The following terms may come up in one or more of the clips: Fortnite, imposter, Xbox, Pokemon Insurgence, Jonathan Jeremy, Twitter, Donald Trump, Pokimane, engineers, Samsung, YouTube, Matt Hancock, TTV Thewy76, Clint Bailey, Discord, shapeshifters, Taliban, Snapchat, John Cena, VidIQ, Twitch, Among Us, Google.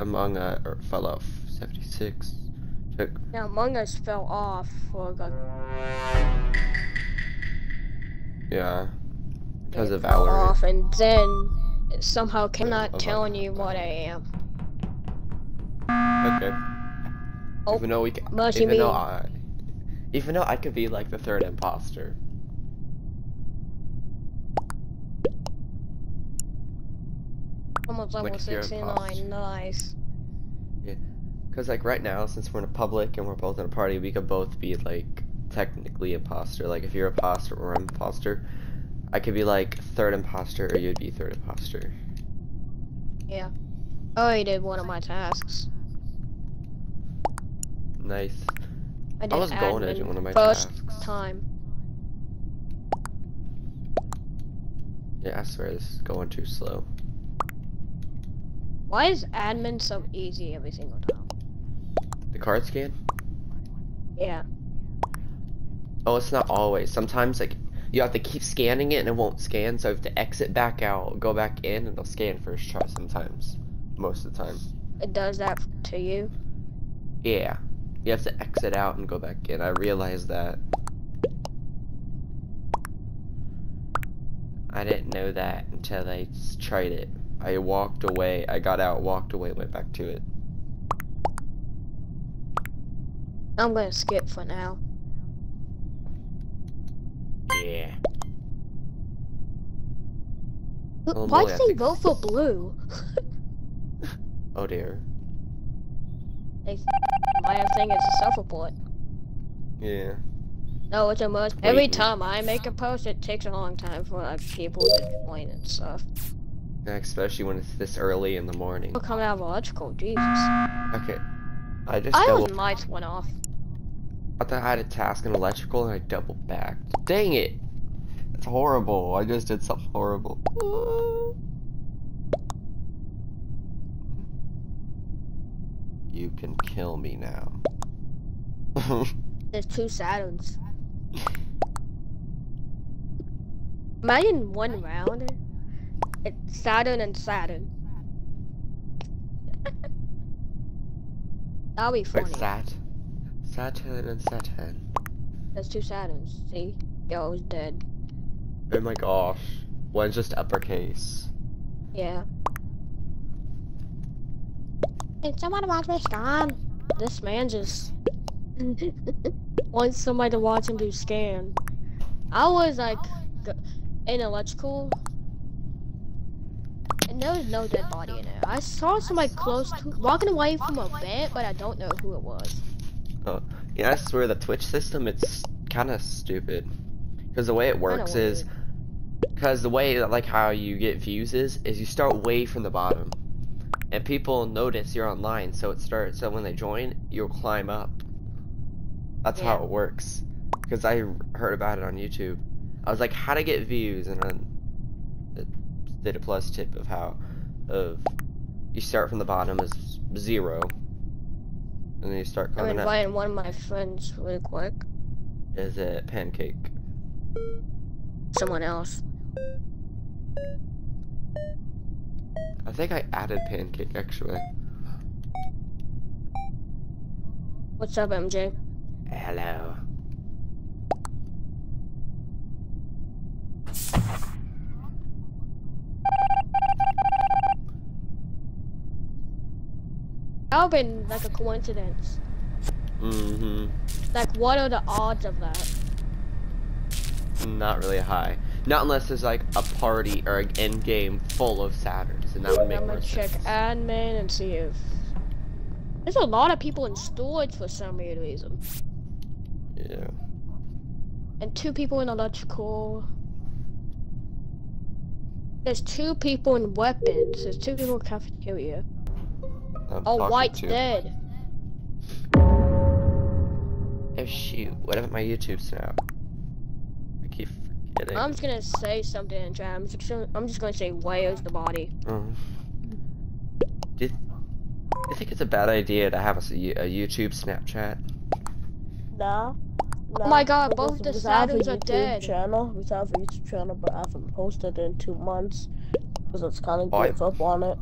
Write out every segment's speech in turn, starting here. Among Us fell off 76. Yeah, Among Us fell off for like a... Yeah. Because of Valor. Off and then it somehow came. I'm not telling you what I am. Okay. Oh, even though we can, even though I could be like the third imposter. Almost level 69, nice. Yeah, because like right now, since we're in a public and we're both in a party, we could both be like technically imposter. Like if you're imposter or I'm imposter, I could be like third imposter or you'd be third imposter. Yeah. Oh, I did one of my tasks. Nice. I was golden edge in one of my tasks. Time. Yeah, I swear this is going too slow. Why is admin so easy every single time? The card scan? Yeah. Oh, it's not always. Sometimes, like, you have to keep scanning it and it won't scan, so you have to exit back out, go back in, and it'll scan first try sometimes. Most of the time. It does that to you? Yeah. You have to exit out and go back in. I realized that. I didn't know that until I tried it. I walked away, I got out, walked away, went back to it. I'm gonna skip for now. Yeah. Well, why did they go for blue? Oh dear. I think it's a self-report. Yeah. No, it's a must. Every time I make a post, it takes a long time for like, people to join and stuff. Especially when it's this early in the morning. We're coming out of electrical, Jesus. Okay. I just double- lights went off. I thought I had a task in electrical and I double backed. Dang it! That's horrible. I just did something horrible. You can kill me now. There's two Saturns. Am I in one round? It's Saturn and Saturn. That'll be funny. Wait, Saturn and Saturn. That's two Saturns, see? Yo, he's dead. Oh my gosh. One's just uppercase. Yeah. Can somebody watch me scan? This man just... wants somebody to watch him do scan. I was like... in electrical. And there was no dead body in it. I saw somebody close to walking away from a vent, but I don't know who it was. Oh, yeah, I swear the Twitch system, it's kind of stupid. Because the way it works is... Because the way, that, like, how you get views is you start way from the bottom. And people notice you're online, so it starts... So when they join, you'll climb up. That's how it works. Because I heard about it on YouTube. I was like, how to get views, and then... did a plus tip of how you start from the bottom as 0 and then you start coming up. I'm inviting one of my friends really quick. Is it Pancake? Someone else. I think I added Pancake actually. What's up, MJ? Hello. That would have been like a coincidence. Mm-hmm. Like, what are the odds of that? Not really high. Not unless there's like a party or an end game full of Saturns, and that would make more sense. I'm gonna check admin and see if there's a lot of people in storage for some weird reason. Yeah. And 2 people in electrical. There's 2 people in weapons. There's 2 people in cafeteria. Oh, White's dead. Oh shoot, what about my YouTube snap? I keep forgetting. I'm just gonna say something in chat. I'm just gonna say, where's the body? Do you think it's a bad idea to have a YouTube Snapchat? No. Oh my god, both the Saturns are dead. We have a YouTube channel, but I haven't posted in 2 months. Because it's kind of gave up on it.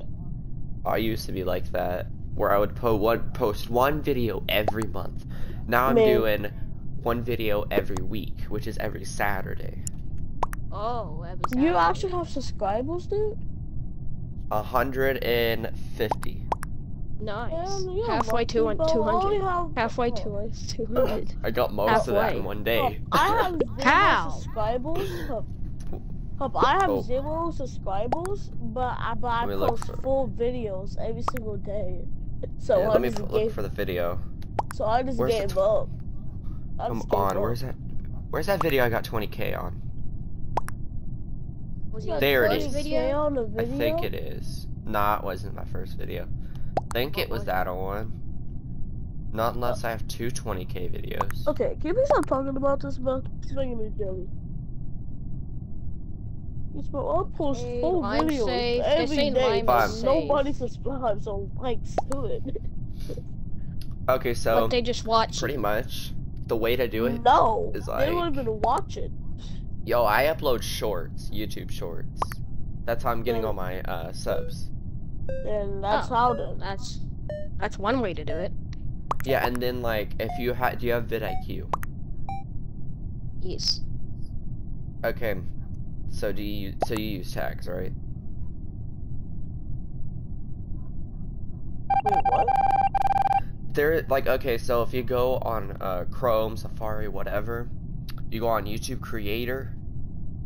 I used to be like that, where I would post one video every month. Now I'm doing one video every week, which is every Saturday. Oh, every Saturday. You actually have subscribers, dude? 150. Nice. Yeah, halfway to 200. Halfway to 200. I got most of that in one day. I have zero subscribers, but I post full videos every single day. So yeah, let me look for the video. So I just gave up. Come on, where's that video I got 20K on? There it is. Video? I think it is. Nah, it wasn't my first video. I think it was that one. Not unless I have two 20K videos. Okay, can we stop talking about this, bro? It's making me jelly. I'll post full videos every day. Nobody subscribes or likes to it. Okay, so but they just watch. Pretty much, the way to do it. No, is like, they wouldn't even watch it. Yo, I upload shorts, YouTube shorts. That's how I'm getting all my subs. And that's how. That's one way to do it. Yeah, and then like, if you do you have VidIQ? Yes. Okay. So you use tags, right? Wait, what? There, like, okay, so if you go on Chrome, Safari, whatever, you go on YouTube Creator.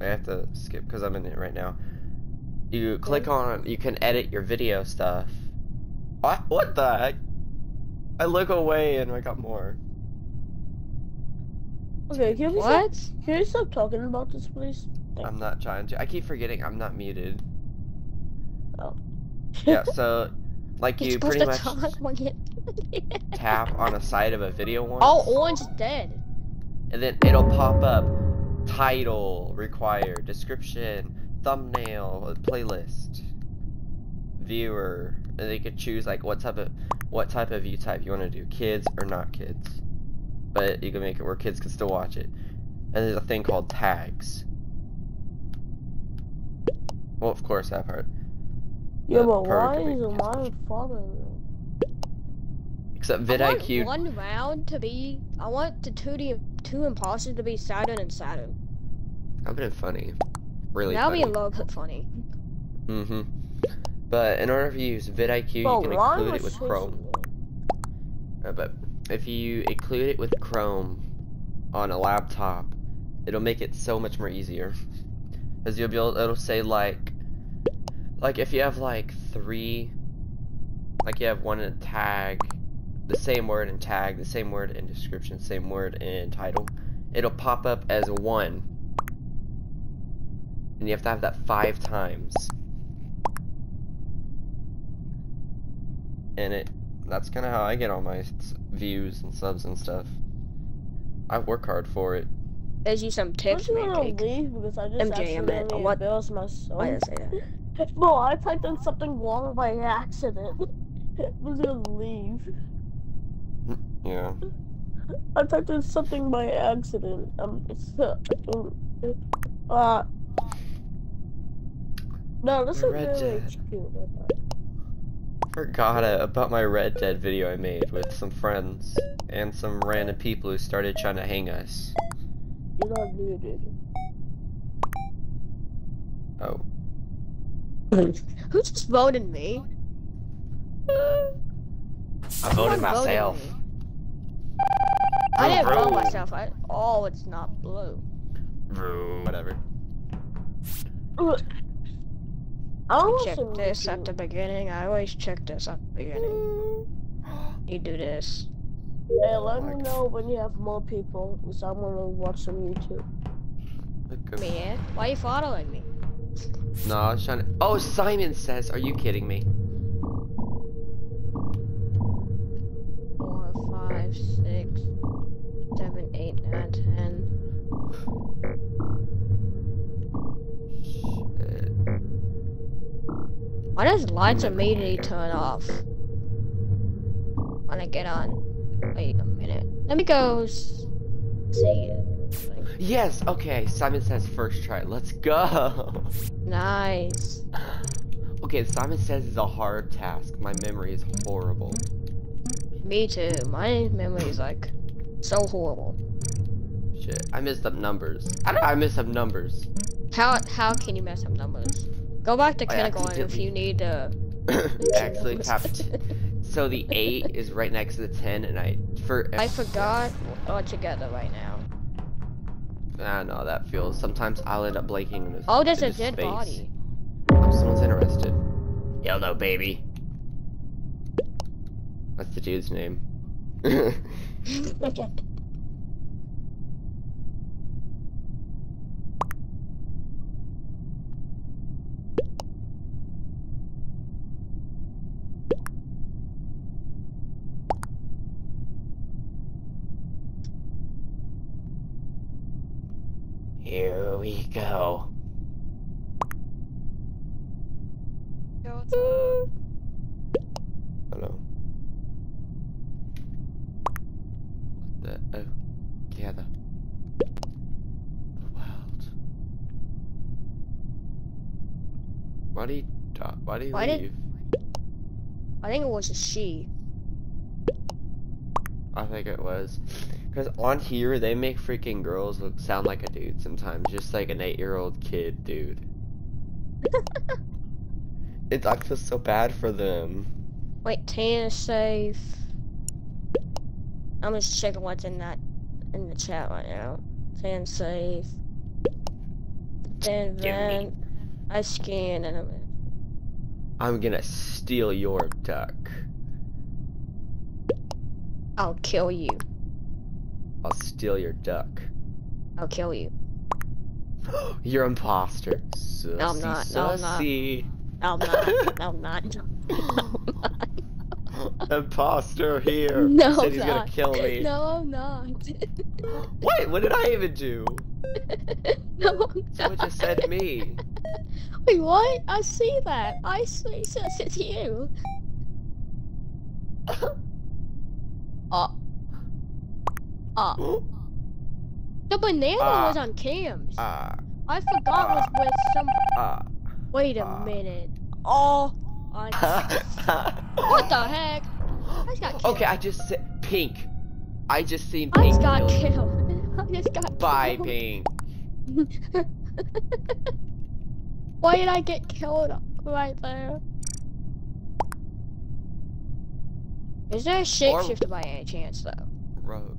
I have to skip because I'm in it right now. You click on, you can edit your video stuff. What the heck? I look away and I got more. Okay, can you stop talking about this, please? I'm not trying to. I keep forgetting I'm not muted. Oh. Yeah, so, like, you pretty much tap on the side of a video once. Oh, orange is dead. And then it'll pop up title, required, description, thumbnail, playlist, viewer. And they could choose, like, what type of view type you want to do, kids or not kids. But you can make it where kids can still watch it. And there's a thing called tags. Well, of course, that part. Yeah, but why is mine following? Except VidIQ. I want one round to be. I want the two imposters to be Saturn and Saturn. That'd be funny. Really. That'd be a little bit funny. Mm-hmm. But in order to use VidIQ, you can include it with Chrome. But if you include it with Chrome on a laptop, it'll make it so much more easier. Because you'll be able. It'll say like if you have like three, like you have one in a tag, the same word in tag, the same word in description, same word in title, it'll pop up as one, and you have to have that 5 times. And that's kind of how I get all my views and subs and stuff. I work hard for it. There's you some tips, man. Because I just accidentally embarrassed myself. Why did I say that? No, I typed in something wrong by accident. I was gonna leave. Yeah. I typed in something by accident. No, this is really cute. Forgot about my Red Dead video I made with some friends and some random people who started trying to hang us. You're not muted. Oh. Who just voted me? I voted myself. I didn't vote myself. Oh, it's not blue. Whatever. I checked this at the beginning. I always check this at the beginning. You do this. Hey, let me know when you have more people, because I'm gonna watch some YouTube. Man, why are you following me? No, I was trying to. Oh, Simon says, are you kidding me? 4, 5, 6, 7, 8, 9, 10. Shit. Why does lights immediately turn off when I get on? Wait a minute. Let me go see it. Like, yes, okay. Simon says first try. Let's go. Nice. Okay, Simon Says is a hard task. My memory is horrible. Me too. My memory is like so horrible. Shit, I messed up numbers. I messed up numbers. How can you mess up numbers? Go back to kindergarten if you need to. Actually, so the 8 is right next to the 10, and I forgot altogether right now. I know that feels. Sometimes I'll end up blanking in this. Oh, there's a dead space. Body. Someone's interested. Yo, no, baby. What's the dude's name? Here we go. Hello. The world. Why did he leave? I think it was a she. I think it was. Because on here, they make freaking girls look sound like a dude sometimes. Just like an 8-year-old kid, dude. I feel so bad for them. Wait, Tana's safe. I'm just checking what's in the chat right now. Tana's safe. Then I scan and I'm gonna steal your duck. I'll kill you. I'll steal your duck. I'll kill you. You're an imposter. Sussy, no, I'm not. Sussy. No, I'm not. No, I'm not. No, I'm not. Imposter here. No, said he's gonna kill me. No, I'm not. Wait, what did I even do? No, I'm not. Someone just said me. Wait, what? I see that. I see. So it's you. The banana was on cams. I forgot was with some. Wait a minute. Oh. What the heck? I just got killed. Okay, I just said pink. I just seen pink. I just got killed. I just got killed. Bye, pink. Why did I get killed right there? Is there a shapeshifter by any chance, though? Road.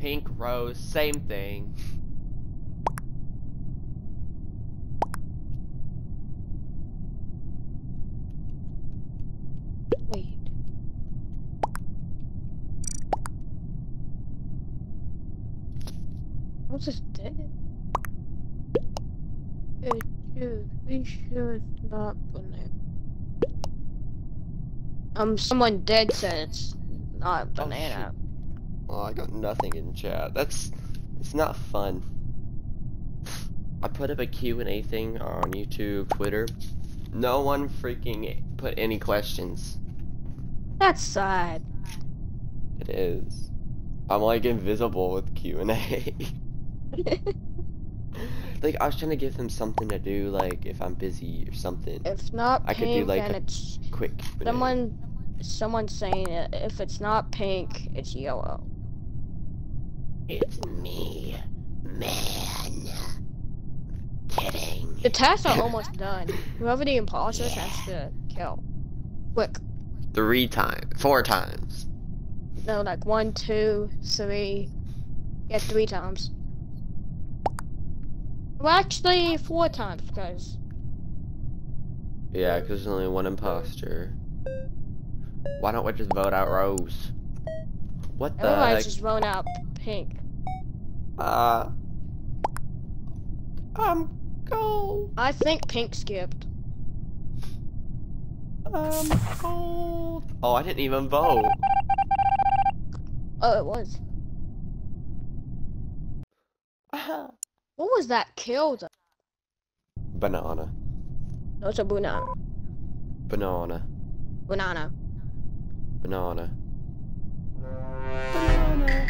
Pink, rose, same thing. Wait. What's this dead? We should not believe. Someone dead said it's not banana. Oh, oh, I got nothing in chat. It's not fun. I put up a Q&A thing on YouTube, Twitter. No one freaking put any questions. That's sad. It is. I'm like invisible with Q&A. Like, I was trying to give them something to do, like, if I'm busy or something. If not, I could do like a quick Q&A. Someone's saying it. If it's not pink, it's yellow. It's me, man. Kidding. The tasks are almost done. Whoever the imposter has to kill. Quick. 4 times. No, like 1, 2, 3. Yeah, 3 times. Well, actually, 4 times, because. Yeah, because there's only one imposter. Why don't we just vote out Rose? What the heck? Everybody's just voting out Pink. I'm cold. I think Pink skipped. I'm cold. Oh, I didn't even vote. Oh, it was. What was that killed? Banana. No, it's a banana. Banana. Banana. Banana. Banana.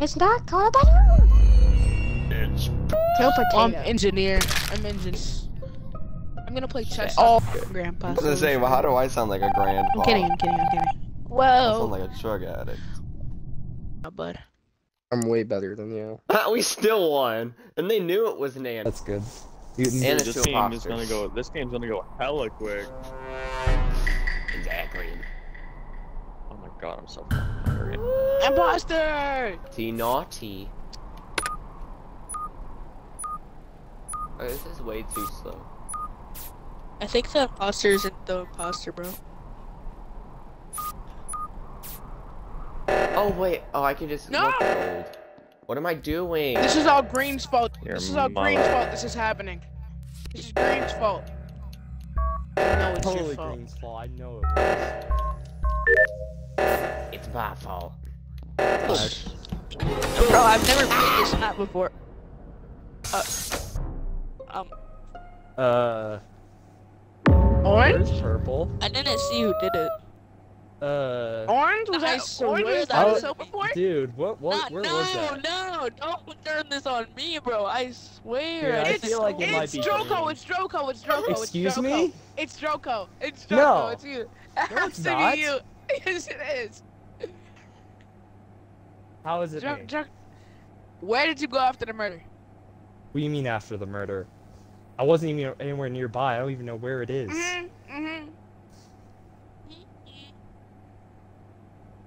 It's not called banana. It's Kill potato. Oh, I'm engineer. I'm gonna play chess. Oh, grandpa. I was gonna say, well, how do I sound like a grandpa? I'm kidding. I'm kidding. Whoa. I sound like a drug addict. Oh, bud. I'm way better than you. We still won, and they knew it was an ant. That's good. And this game is gonna go. This game's gonna go hella quick. Exactly. Oh my god, I'm so hungry. Imposter! T naughty. Oh, this is way too slow. I think the imposter isn't the imposter, bro. Oh wait, oh I can just- No! What am I doing? This is all Green's fault. This is happening. This is Green's fault. No, it's totally your fault. Green's fault, I know it was. It's my fault. Bro, I've never played this map before. Orange? Purple. I didn't see who did it. Orange? Was I so before? Dude, where was that? No, don't turn this on me, bro. I swear. Yeah, I feel like it might be Droko. It's Droko. Excuse me? It's Droko. It's Droko. No. It's you. No, it's not. You. Yes, it is. How is it me? Where did you go after the murder? What do you mean after the murder? I wasn't even anywhere nearby. I don't even know where it is.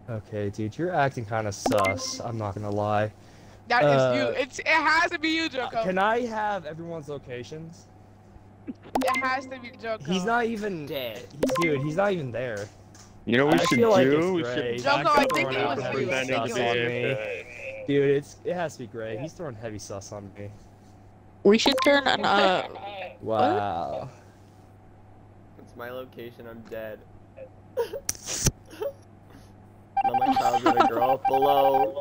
Okay, dude, you're acting kind of sus. I'm not gonna lie. That is you. It has to be you, Droko. Can I have everyone's locations? It has to be Droko. He's not even dead, dude. He's not even there. You know what we should do? Like we should Droko, I think it was you. Dude, it has to be Gray. He's throwing heavy sus on me. We should turn on. Wow. It's my location. I'm dead. None of my child's gonna grow up alone.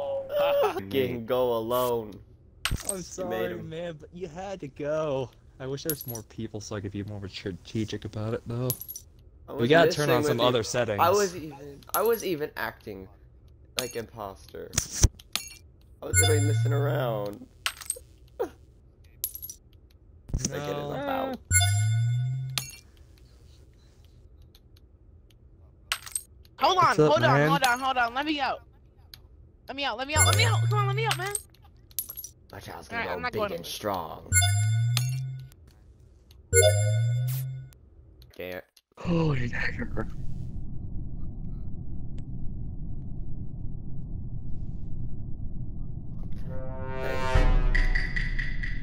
Fucking go alone. I'm sorry, man, but you had to go. I wish there was more people so I could be more strategic about it, though. We gotta turn on some other settings. I was even acting like imposter. I was literally messing around. No. Like it is about. Hold on, hold on, let me out, come on, let me out, man. My child's gonna go big and strong. There. Holy dagger.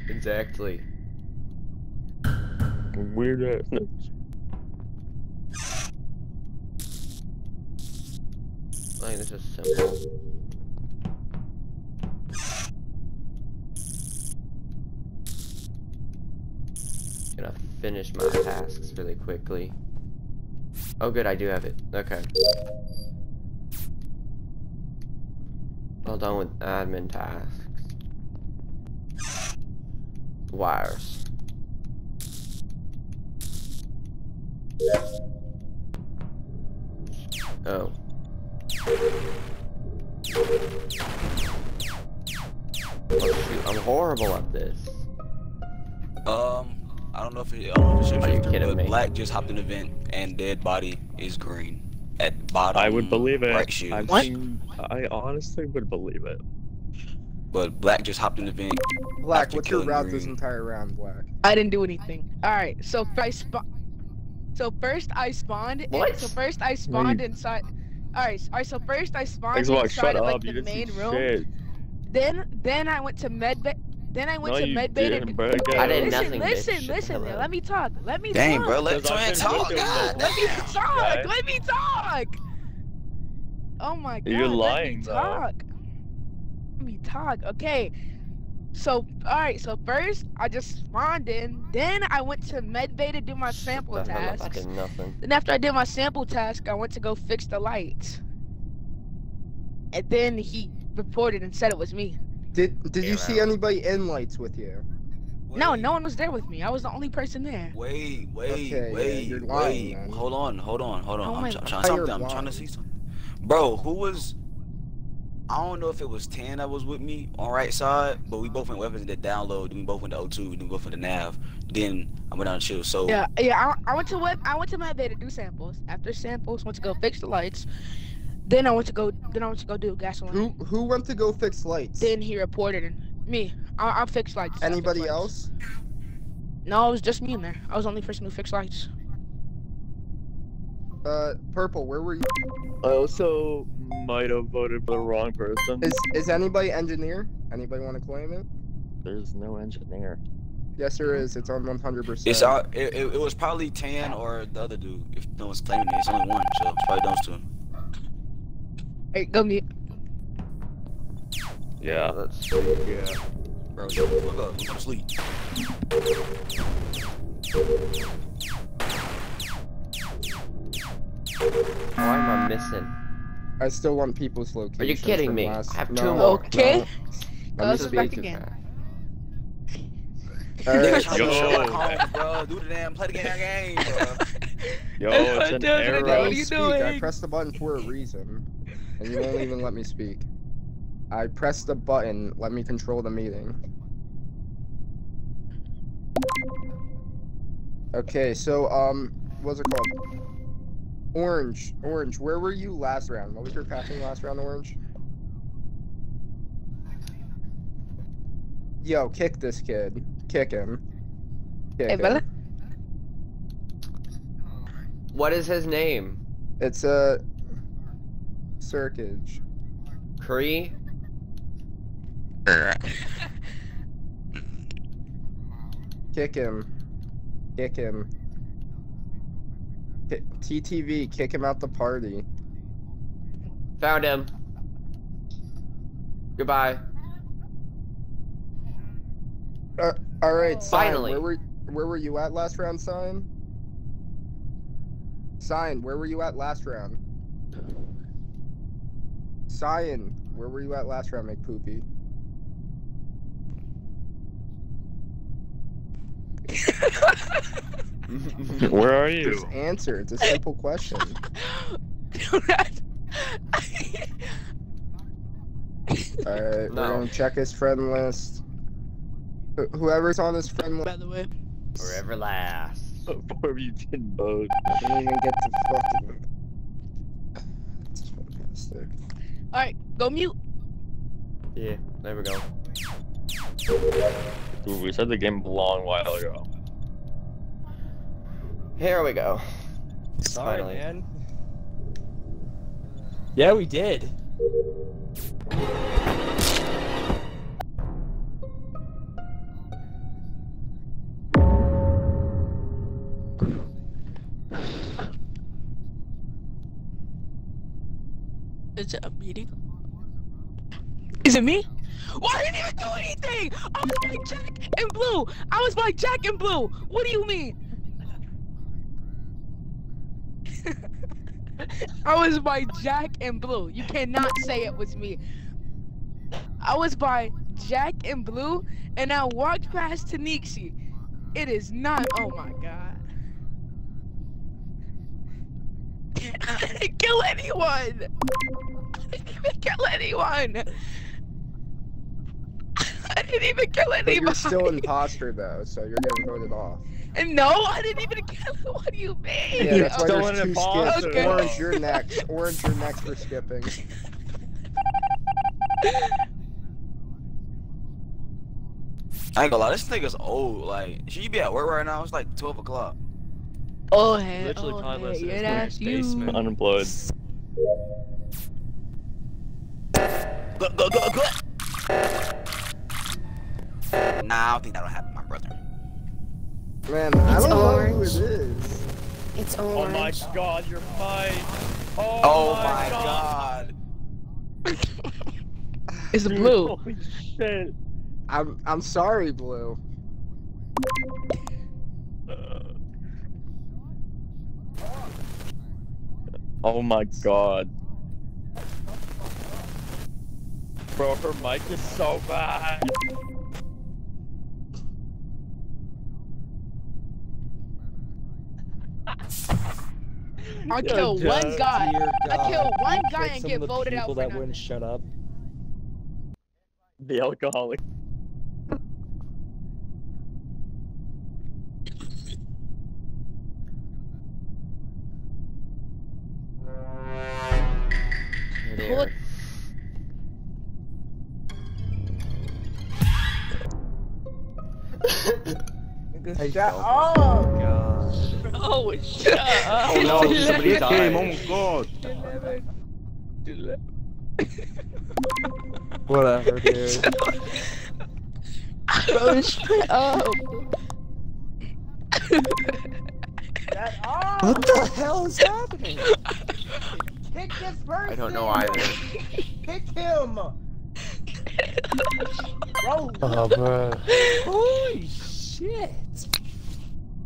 Exactly. Weird ass notes. I think this is simple. I'm gonna finish my tasks really quickly. Oh good, I do have it. Okay. All done with admin tasks. Wires. Oh. I'm horrible at this. I don't know if it's but Black just hopped in an event and dead body is green at the bottom. I would believe it. Right shoes. I honestly would believe it. But Black just hopped in the event. Black, what's your route this entire round, Black? I didn't do anything. All right, so first I spawned inside. Alright, so first I spawned inside of like the main room. Shit. Then I went to medbay. I did nothing. Listen, let me talk. Dang, bro, let me talk. Oh my god. You're lying, bro. Let me talk. Okay. So, alright, so first I just spawned in, then I went to medbay to do my sample tasks. Then after I did my sample task, I went to go fix the lights. And then he reported and said it was me. Did you see anybody in lights with you? Wait. No, no one was there with me. I was the only person there. Wait, hold on. I'm trying to see something. Bro, who was... I don't know if it was Tan that was with me on right side, but we both went weapons and did download. Then we both went to O2. Then we both went to Nav. Then I went out and chill. So yeah. I went to what? I went to my bed to do samples. After samples, went to go fix the lights. Then I went to go. Then I went to go do gasoline. Who went to go fix lights? Then he reported me. I fixed lights. Anybody else? No, it was just me in there. I was the only person who fixed lights. Purple, where were you? I also might have voted for the wrong person. Is anybody engineer? Anybody want to claim it? There's no engineer. Yes, there is. It's on 100%. It's it was probably Tan or the other dude. If no one's claiming it, it's only one, so it's probably those two. Hey, go mute. Yeah, that's yeah. Bro, yo, look up. Go to sleep. Why am I missing? I still want people's locations. Are you kidding me? Last... I have two more. Okay. No. Let's back again. Right. Yo, do the damn, play the game, bro. Yo, it's an error. What are you doing? I pressed the button for a reason, and you won't even let me speak. I pressed the button. Let me control the meeting. Okay, so what's it called? Orange, where were you last round? What was your packing last round, Orange? Yo, kick this kid. Kick him. Kick him. Bella? What is his name? It's a... Circage. Cree? Kick him. Kick him. TTV, kick him out the party. Found him. Goodbye. All right, Sign, finally. Where were you at last round, Sign? Sign, where were you at last round? Sign, where were you at last round, McPoopy? Where are you? Just answer. It's a simple question. Alright, no. We're gonna check his friend list. Whoever's on his friend list. By the way. Forever last. Before you did both. I didn't even get to fucking. That's fantastic. Alright, go mute. Yeah, there we go. Dude, we said the game a long while ago. Here we go. Sorry, finally. Man. Yeah, we did. Is it a meeting? Is it me? Why well, didn't even do anything? I was like Jack and Blue. I was like Jack and Blue. What do you mean? I was by Jack and Blue. You cannot say it was me. I was by Jack and Blue, and I walked past Tanixi. It is not. Oh my god! I didn't kill anyone. I didn't even kill anyone. I didn't even kill anybody. But you're still an imposter though, so you're getting voted off. And no, I didn't even kill him. What do you mean? Yeah, that's why there's two skips. Okay. Orange, you're next. Orange, you're next for skipping. I ain't gonna lie, this nigga's old. Like, should you be at work right now? It's like 12 o'clock. Oh, hey. Literally, oh, Toddless hey, is in his basement. Unemployed. Go! Nah, I don't think that'll happen, my brother. Man, I don't know who it is. It's Orange. Oh my god, you're mine. Oh my god. It's Blue. Holy shit. I'm sorry, Blue. Oh my god. Bro, her mic is so bad. I kill one guy. I kill one guy and get voted out for nothing. Shut up. The alcoholic. What? Hey, shut up! Oh, God. Oh, shut up! Oh, no, somebody died. Oh, my God. Whatever, dude. Oh, shut up! Shut up! What the hell is happening? Kick this person! I don't know either. Kick him! Bro. Oh, bro. Holy shit!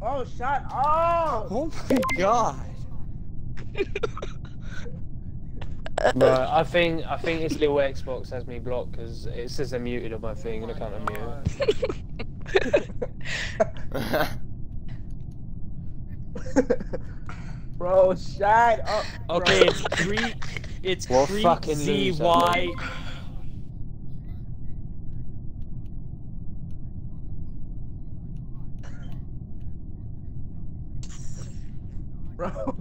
Oh, shut up! Oh my God! Bro, I think it's little Xbox has me blocked because it says I'm muted on my thing and I can't unmute. Bro, shut up! Bro. Okay, it's Greek. It's we'll Greek Z Y. Bro.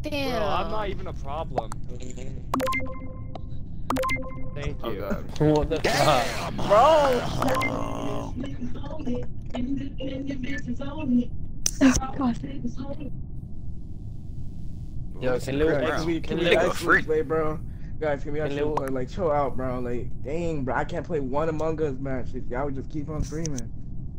Damn. Bro, I'm not even a problem. Thank you. Oh, what the fuck? Bro! Oh, God. Yo, can Lil actually play, bro? Guys, can we actually play? Like, chill out, bro. Like, dang, bro, I can't play one Among Us match. Y'all would just keep on streaming.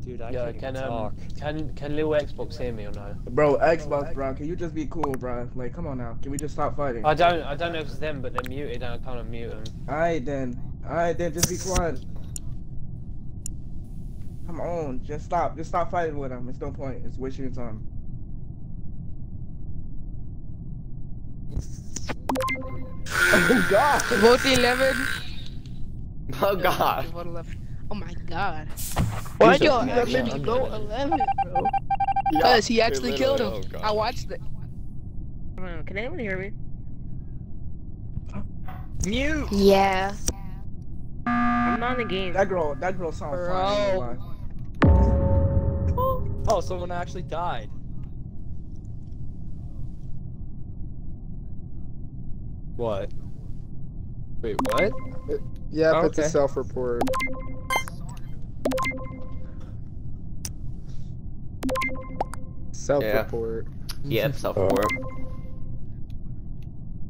Dude, I can't talk. Can Lil Xbox hear me or no? Bro, Xbox, bro, can you just be cool, bro? Like, come on now. Can we just stop fighting? I don't know if it's them, but they're muted and I can't unmute them. Alright then, just be quiet. Come on, just stop fighting with them. It's no point. It's wasting your time. Oh God! Vote 11. Oh God! Vote 11. Oh my God! Why'd you actually go 11, bro? Because he actually killed him. Oh, I watched it. Can anyone hear me? Mute. Yeah. I'm not in the game. That girl sounds fine. Oh, someone actually died. What? Wait, what? Yeah, oh, it's okay. A self-report. Self-report. Yeah, self-report.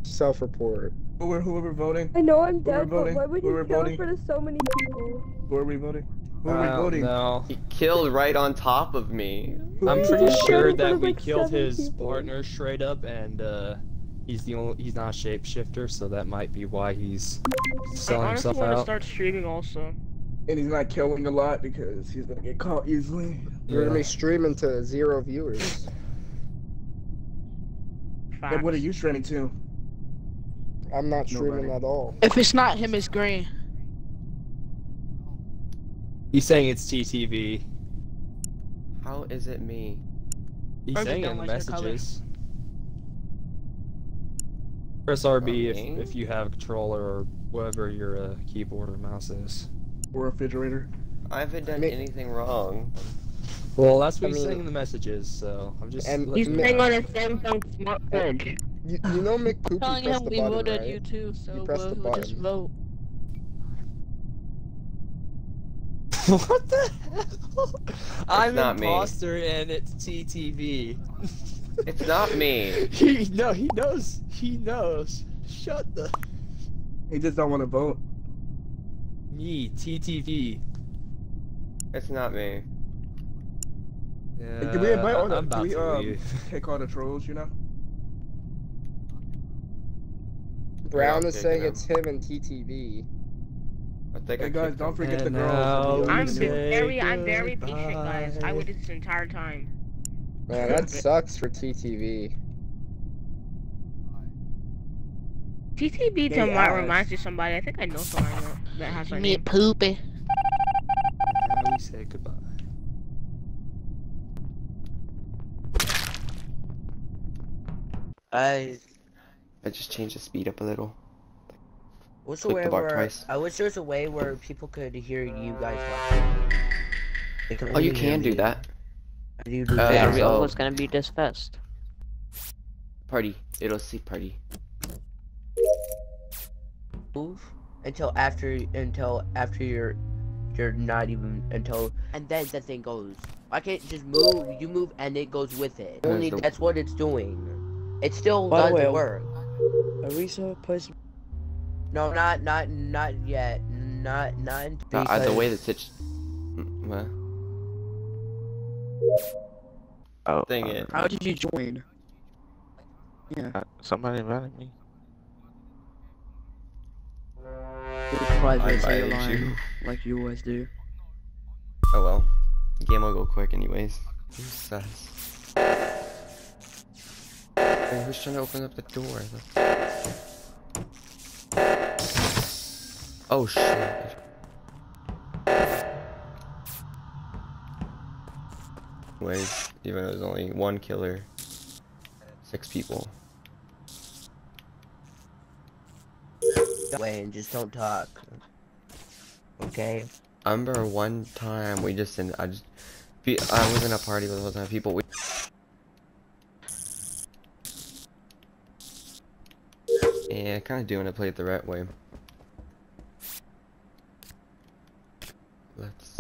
Self-report. Who are we voting? I know I'm dead, but why would you kill for so many people? Who are we voting? Who are we voting? No. He killed right on top of me. I'm pretty sure that we killed his partner straight up, and he's not a shapeshifter, so that might be why he's selling himself out. I honestly want to start streaming also. And he's not killing a lot because he's gonna get caught easily. You're gonna be streaming to 0 viewers. But what are you streaming to? I'm not streaming at all. If it's not him, it's green. He's saying it's TTV. How is it me? He's saying in messages. Press RB if you have a controller or whatever your keyboard or mouse is. Or refrigerator. I haven't done anything wrong. Well, that's what he's saying in the messages, so I'm just. And he's playing on a Samsung smartphone. You know, McPoopy telling him we voted right? You too, so we'll just vote. What the hell? I'm an imposter, and it's TTV. It's not me. He knows. He knows. Shut the. He just don't want to vote. Me, TTV. It's not me. Yeah. Hey, can we invite all take all the trolls, you know? Brown is saying it's him and TTV. I think hey guys, don't forget the girls. I'm very patient, guys. I waited this entire time. Man, that sucks for TTV. TTV reminds me of somebody. I think I know someone that has my name. Me poopy. Now we say goodbye. I just changed the speed up a little. What's the way where, I wish there was a way where people could hear you guys watching. Oh, you can do that. You do that. So it's gonna be this fest. Party. It'll see party. Move until after you're not even until and then that thing goes. I can't just move. You move and it goes with it. Only that's what it's doing. It still doesn't work. Are we supposed? No, not yet. Not because... the way that it's... What? Oh, dang it. How did you join? Yeah. Somebody invited me. I invited you. Like you always do. Oh well. Game will go quick anyways. Who's sus? Hey, who's trying to open up the door? Oh shit. Wait, even though there's only one killer, 6 people. Wait, just don't talk. Okay? I remember one time we just in I was in a party the whole time, people yeah, I kinda do wanna play it the right way. Let's see.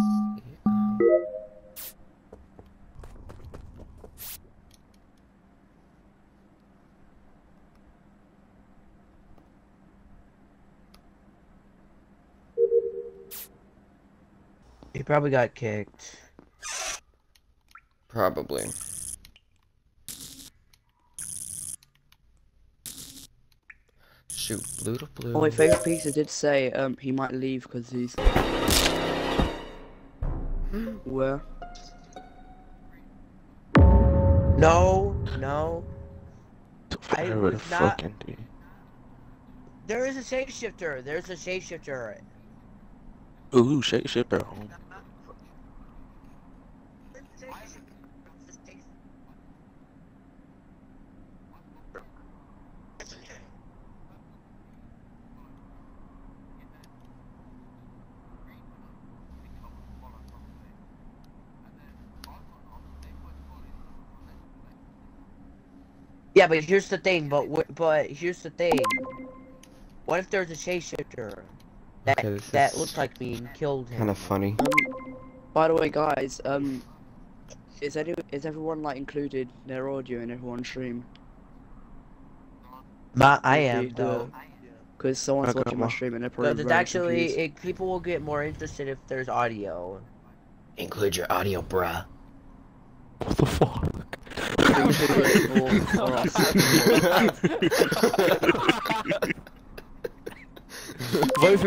He probably got kicked. Probably. Shoot, blue to blue. Oh, my favorite pizza did say he might leave because he's. Where? No. I was not... There is a shapeshifter. There's a shapeshifter. Ooh, shapeshifter. Yeah, but here's the thing. But here's the thing. What if there's a shapeshifter that looks like me and killed him? Kind of funny. By the way, guys, is everyone like included their audio in everyone's stream? But I am though, because someone's watching my stream and they're probably. But actually, people will get more interested if there's audio. Include your audio, bruh. What the fuck? Vote for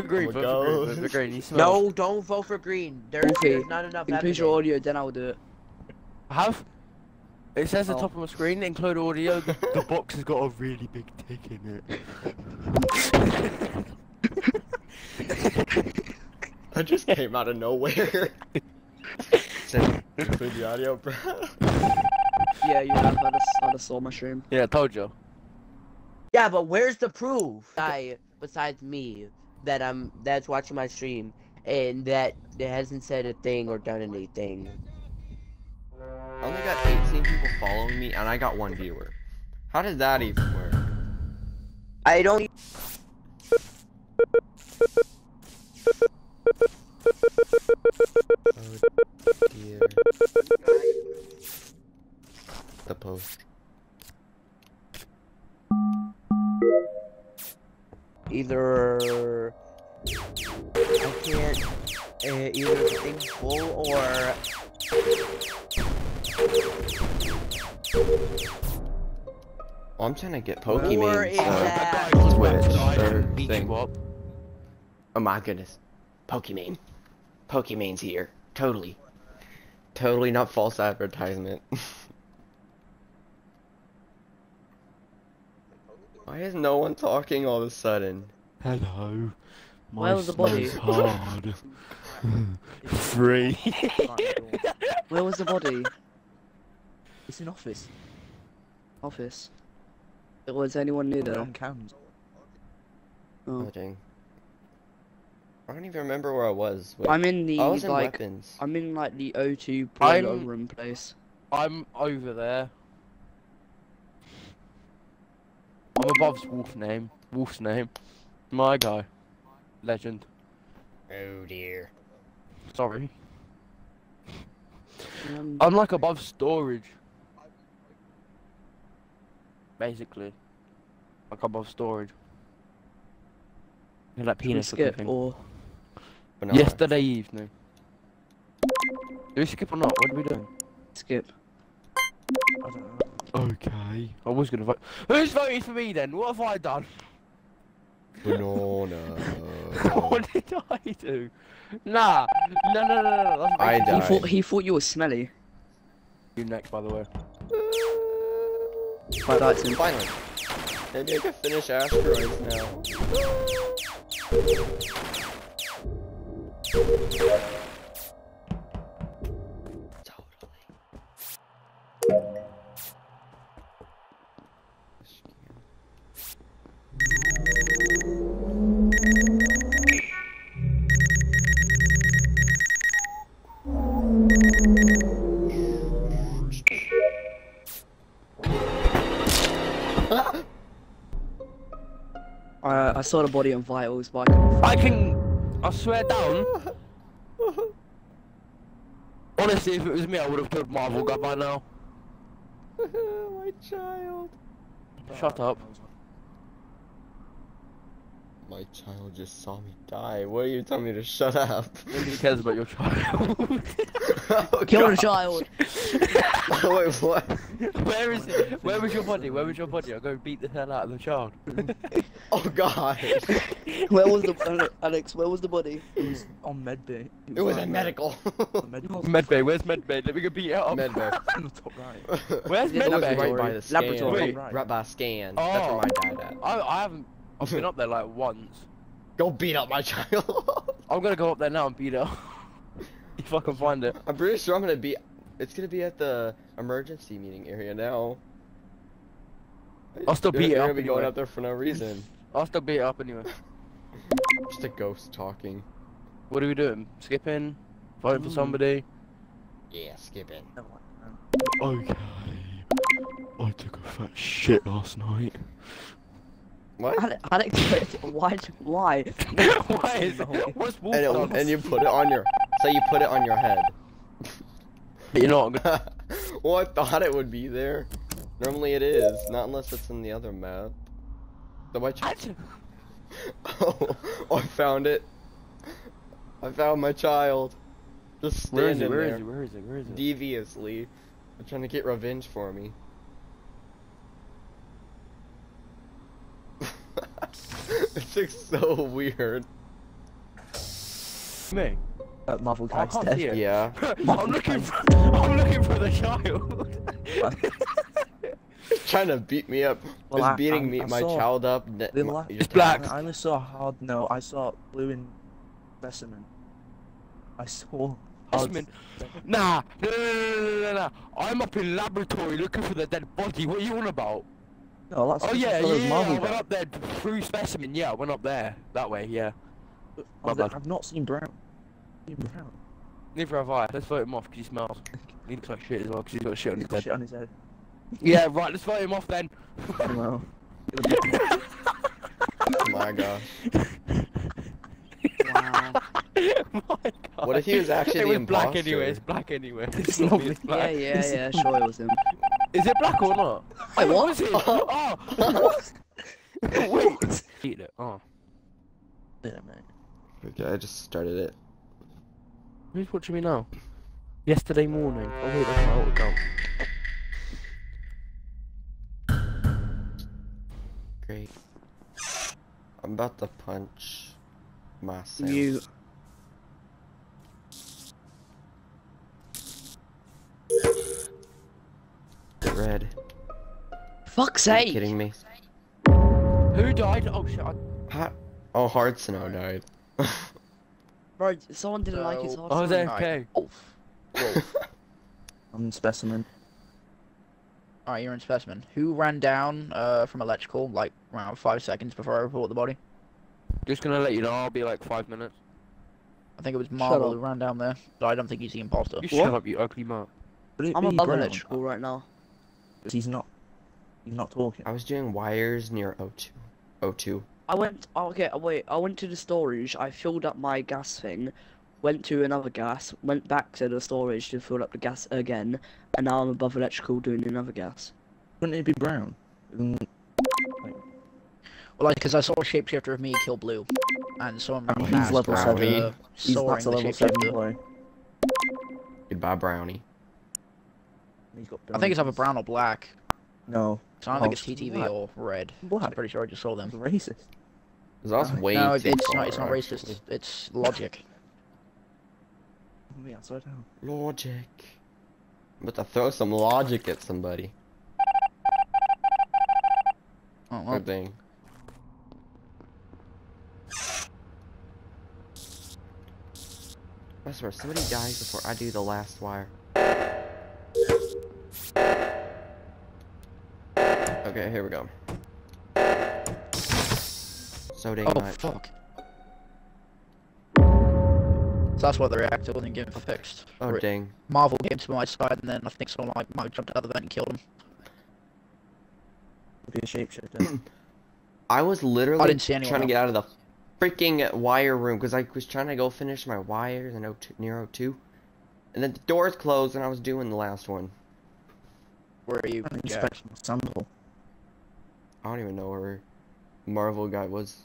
green, vote for green. No, don't vote for green. There's not enough. Include your audio, then I'll do it. It says at the top of my screen, include audio. The box has got a really big tick in it. I just came out of nowhere. Include the audio, bro. Yeah, you have. I just saw my stream. Yeah, I told you. Yeah, but where's the proof? Besides me, that's watching my stream, and that it hasn't said a thing or done anything. I only got 18 people following me, and I got 1 viewer. How did that even work? I don't. Oh dear. The post. Either I can't. Either the thing's full or. Oh, I'm trying to get Pokimane. Twitch thing. Oh my goodness, Pokimane. Pokimane's here. Totally not false advertisement. Why is no one talking all of a sudden? Hello. Where was the body? Hard. Free. Where was the body? It's in office. Was anyone near there? Oh. I don't even remember where I was. Wait, I'm in the weapons. I'm in like the O2 polo room place. I'm over there. I'm above Wolf's name. My guy. Legend. Oh dear. Sorry. I'm like above storage. Basically. Like above storage. You know, like penis skip or banana. Yesterday evening. Did we skip or not? What did we do? Skip. I don't know. Okay. I was gonna vote. Who's voting for me then? What have I done? Banana. What did I do? Nah. No. That's I died. He thought you were smelly. You next, by the way. Finally. Maybe I can finish asteroids now. Totally. I saw the body on vitals, but I swear down. Honestly, if it was me, I would have killed Marvel God by now. My child. Shut up. My child just saw me die. What are you telling me to shut up? Nobody cares about your child. Oh, kill the child. Oh, wait, what? Where is it? Where was your body? Where was your body? I'll go beat the hell out of the child. Oh god. Where was the Alex? Where was the body? It was on medbay. It was in medical. Medbay. Where's medbay? Let me go beat it up. Medbay. Top right. Where's medbay? Right by the scan. Laboratory. Right by scan. Oh. That's where my dad at. I haven't. I've been up there like once. Go beat up my child. I'm gonna go up there now and beat up. If I can find it. I'm pretty sure I'm gonna be. It's gonna be at the emergency meeting area now. I'll still beat it up. Gonna be going up there for no reason. I'll still beat it up anyway. Just a ghost talking. What are we doing? Skipping? Voting for somebody? Yeah, skipping. Okay. I took a fat shit last night. What? Alex, why? Why is it? What's wolf done? And you put it on your. So you put it on your head. You know what? Well, I thought it would be there. Normally it is, not unless it's in the other map. The white child. Oh, I found it. I found my child. Just standing there. Where is it? Deviously, they're trying to get revenge for me. It's like so weird. Me. Marvel guy's dead. Yeah. I'm looking for the child. Trying to beat me up. Well, my child up. It's black. I only saw hard. No, I saw blue in specimen. I saw. Specimen. Nah. No. I'm up in laboratory looking for the dead body. What are you on about? No, that's. Oh yeah. I went up there through specimen. Yeah, I went up there that way. Yeah. I've not seen brown. Neither have I. Let's vote him off because he smells. He looks like shit as well because he's got shit on his head. Yeah, right, let's vote him off then. Oh my gosh. Wow. My God. What if he was actually the imposter? Black anyway, it's black anyway. It's lovely. It's black. Yeah, sure it was him. Is it black or not? Wait, what was it? Oh! What? Eat it. Oh. Okay, I just started it. Who's watching me now? Yesterday morning. Oh wait, that's my old account. Great. I'm about to punch myself. You. Red. Fuck's sake! Are you kidding me? Who died? Oh shit! Oh, Hard Snow died. Bro, someone didn't like his hard. Oh, there, okay. Wolf. I'm specimen. Alright, urine specimen. Who ran down from electrical, like, around 5 seconds before I report the body? Just gonna let you know, I'll be like 5 minutes. I think it was Marvel who ran down there, but I don't think he's the imposter. You shut up, you ugly mark. I'm above electrical right now. He's not talking. I was doing wires near O2. I went to the storage, I filled up my gas thing, went to another gas, went back to the storage to fill up the gas again, and now I'm above electrical doing another gas. Wouldn't it be brown? Well, like, because I saw a shapeshifter of me kill blue, and so I'm he's level brown. 7. He's not a level 7 boy. Goodbye, brownie. He's got I think it's either brown or black. No. So I don't think it's TTV black. Or red. Black. I'm pretty sure I just saw them. It's racist. That's way no, it's not racist. It's logic. Let me upside down. Logic. I'm about to throw some logic at somebody. Oh, well. Good thing. I swear, somebody dies before I do the last wire. Okay, here we go. So dang much. Oh, fuck. So that's why the reactor wasn't getting fixed. Oh, dang. Marvel came to my side, and then I think someone like Mike jumped out of the vent and killed him. Be a shapeshifter. I was literally trying to get out of the freaking wire room, because I was trying to go finish my wires in O2, near O2. And then the doors closed, and I was doing the last one. Where are you? I'm inspecting a sample. I don't even know where Marvel guy was.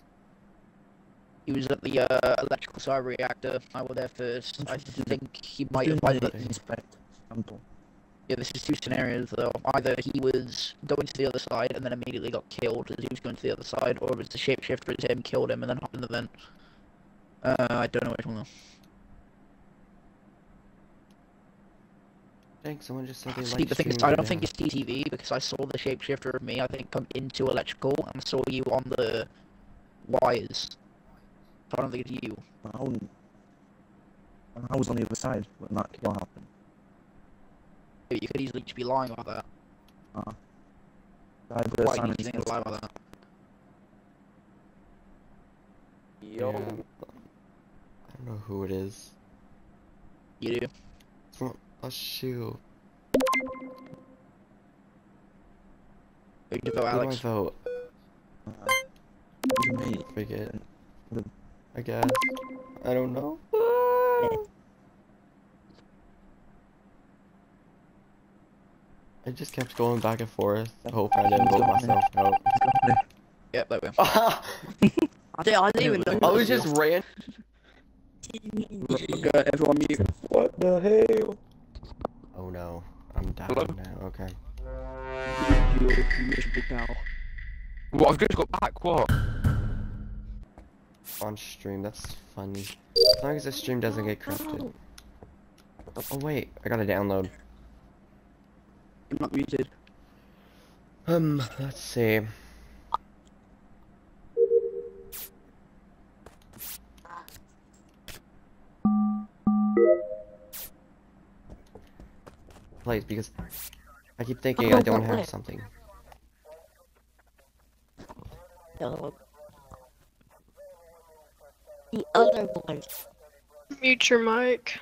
He was at the electrical side reactor. I was there first. I think he might have inspect sample. Yeah, this is two scenarios though. Either he was going to the other side and then immediately got killed as he was going to the other side, or it was the shapeshifter was him, killed him, and then hopped in the vent. I don't know which one though. Thanks, someone just said they like the thing is, I don't think it's TTV because I saw the shapeshifter of me, I think, come into electrical and saw you on the wires. So I don't think it's you. I was on the other side when that kill happened. You could easily just be lying about that. Why do you think lie about that? Yo. Yeah. I don't know who it is. You do? It's from a shoe. We can go, Alex. Who do I vote? Me. Forget. I guess. I don't know. I just kept going back and forth. I hope I didn't vote myself out. Yep, that way. I didn't even know. I was just ran. God, everyone mute. What the hell? Oh no, I'm down now. Okay. What? I've just got back. What? On stream, that's funny. As long as the stream doesn't get corrupted. Oh wait, I gotta download. I'm not muted. Let's see. Please, because I keep thinking I don't have something. No. The other one. Mute your mic.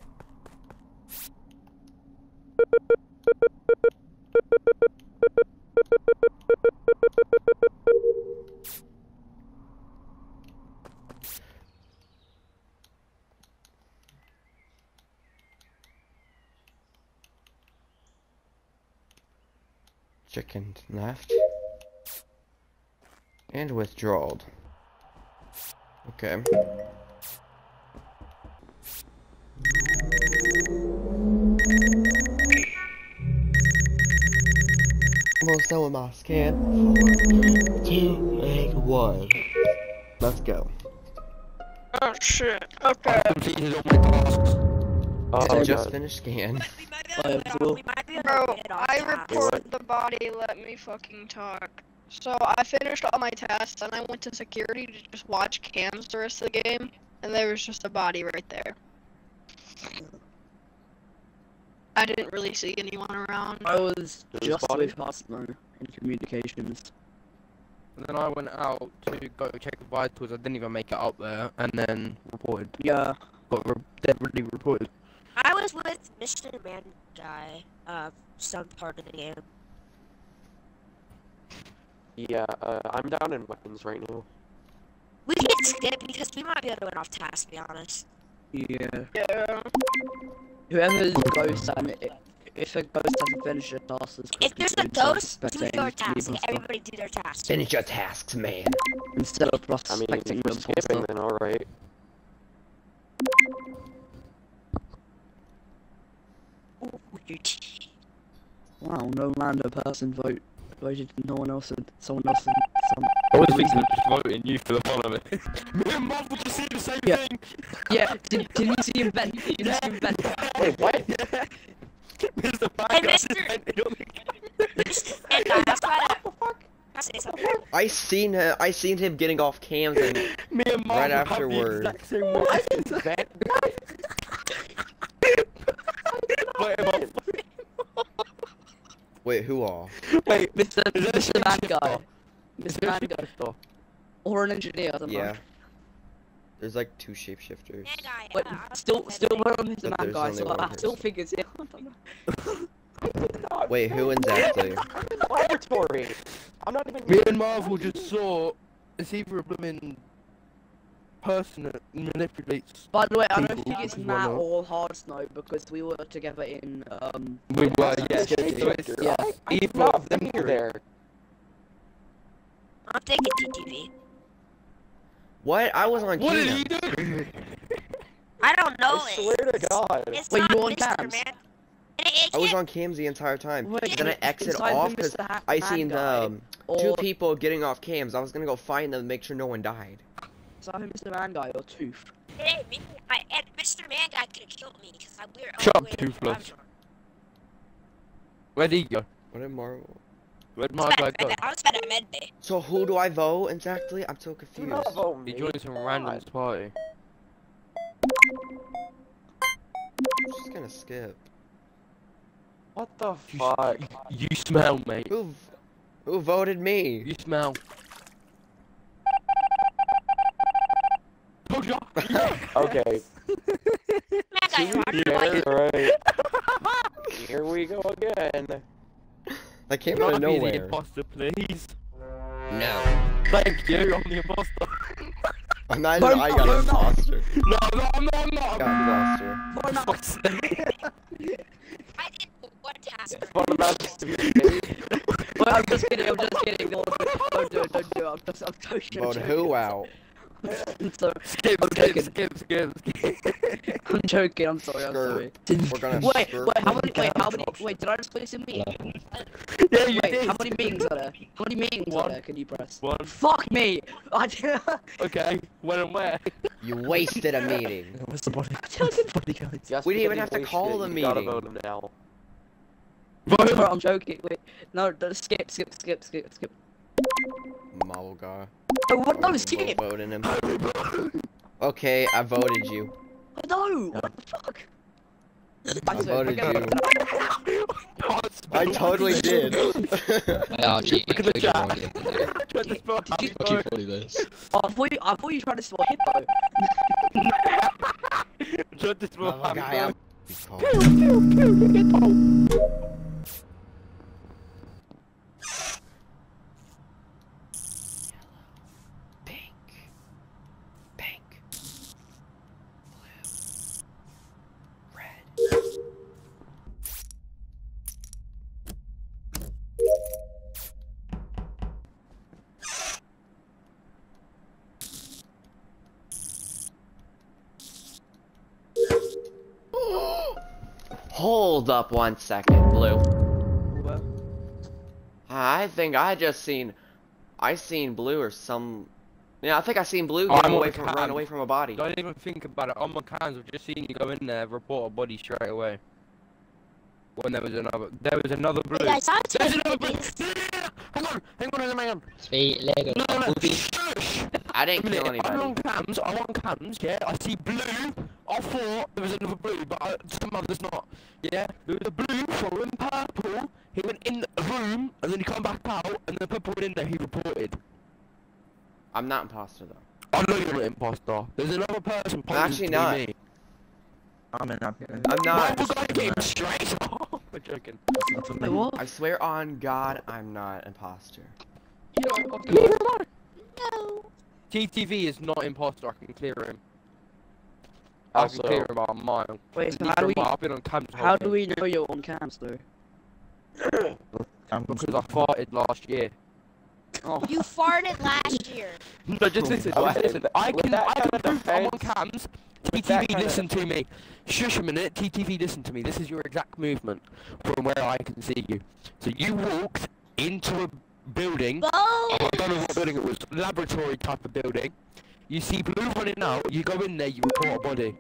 Chicken left and withdrawed. Okay. Well, so am I. Scan 4, 2, and 1. Let's go. Oh shit. Okay. I completed all my tasks. I just finished scan. Bro, I report the body, let me fucking talk. So I finished all my tasks and I went to security to just watch cams the rest of the game, and there was just a body right there. I didn't really see anyone around. I was just with Hustler in communications. And then I went out to go check vitals. I didn't even make it up there, and then reported. Yeah. Got really reported. I was with Mr. Man Guy, some part of the game. Yeah, I'm down in weapons right now. We can skip because we might be able to win off task, to be honest. Yeah. Yeah. Whoever's ghost, I mean, if a ghost doesn't finish your task, if there's a ghost, do your task. Everybody do their tasks. Finish your tasks, man. Instead of prospecting, I mean, skipping, then alright. Wow, no random person voted no one else and someone else and someone. I was thinking of just voting you for the fun of it. Me and Marv were just seeing the same thing! Yeah, did you see him, Ben? You didn't see him, Ben. Wait, what? Mr. Hey, Mr. I seen him getting off cams and me and Marv right afterwards. What is that? Wait, who are? Wait, Mr. Bad Guy. Mr. Bad Guy. Or an engineer, I don't know. Yeah. There's like two shapeshifters. But still one of Mr. Bad Guy, so I still figures it out. Wait, who exactly? Laboratory! I'm not even- Me and Marvel just saw it's either a blooming person that manipulates. By the way, I don't think it's Matt or Hard Snow because we were together in we were, yes, yeah. Either of them were there. I'm taking TTV. What? I was on. What did you do? I don't know. I swear to God. Wait, you were on cams? I was on cams the entire time. Wait, then I exit off because I seen two people getting off cams. I was gonna go find them and make sure no one died. So I'm Mr. Man Guy or Tooth. It ain't me. And Mr. Man Guy could've killed me because we were shut up, Toothless. Where'd he go? What did Marvel? Where'd Marvel go? I was better at medbay. So who do I vote exactly? I'm so confused. He joined some random party. I'm just gonna skip. What the fuck? You smell, mate. Who voted me? You smell. Okay. Yeah, right. Here we go again. I came out of nowhere. The imposter, please. No. Thank you, I'm the imposter. I'm not even I got imposter. No, I'm not. I'm not. I did what task? Well, I'm just kidding. Don't do it. I'm just joking. Vote who out? So, skip. I'm joking, I'm sorry. Wait, did I just place in me? Yeah, you did. How many meetings are there? How many meetings are there can you press? One. Fuck me! Okay, when and where? You wasted a meeting. What's the body? We didn't even have to call the meeting. I'm joking, wait. No, skip. Model guy. Oh, what? No, skip! Voting him. Okay, I voted you. No! What the fuck? I voted you. I totally did. Look at the chat. I tried to spell Hippo. Oh, I thought you tried to spell Hippo. I tried to spell Hippo. Kill Hippo! Hold up 1 second, Blue. What? I think I seen Blue or some. Yeah, I think I seen Blue run away from a body. Don't even think about it. On my cans, I've just seen you go in there, report a body straight away. When there was another Blue. Yeah, there's another Blue. Hang on. Sweet Lego. No. I didn't kill anybody. I'm on cams. Yeah, I see Blue. I thought there was another blue, but somehow there's not. Yeah, there was a blue following purple. He went in the room and then he come back out, and the purple went in there. He reported. I'm not imposter though. I know you're an imposter. There's another person. I'm actually not. Me. I'm not. Why would I get straight off? I'm joking. I swear on God, I'm not imposter. No. TTV is not imposter. I can clear him. I can clear him by a mile. Wait, so how do we know you're on cams though? Because I farted last year. Oh. You farted last year. No, just listen. Just listen. I can prove I'm on cams. TTV, listen to me. Shush a minute. TTV, listen to me. This is your exact movement from where I can see you. So you walked into a building. Oh, I don't know what building it was. Laboratory type of building. You see blue running out. You go in there. You report a body.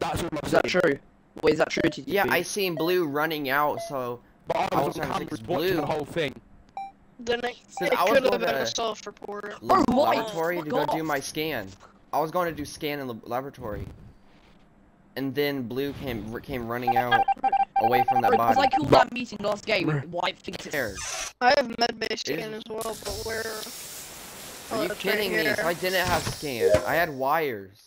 That's all I've seen. Is that true? Wait, is that true? TTV? Yeah, I seen blue running out. So but I was on cams watching the whole thing. Then I could have been a self-report. Laboratory to go do my scan. I was going to do scan in the laboratory, and then blue came running out away from that body. Because I called that meeting last game. Why think it's... I have med-based scan as well, but where? Are you kidding me? So I didn't have scan. I had wires.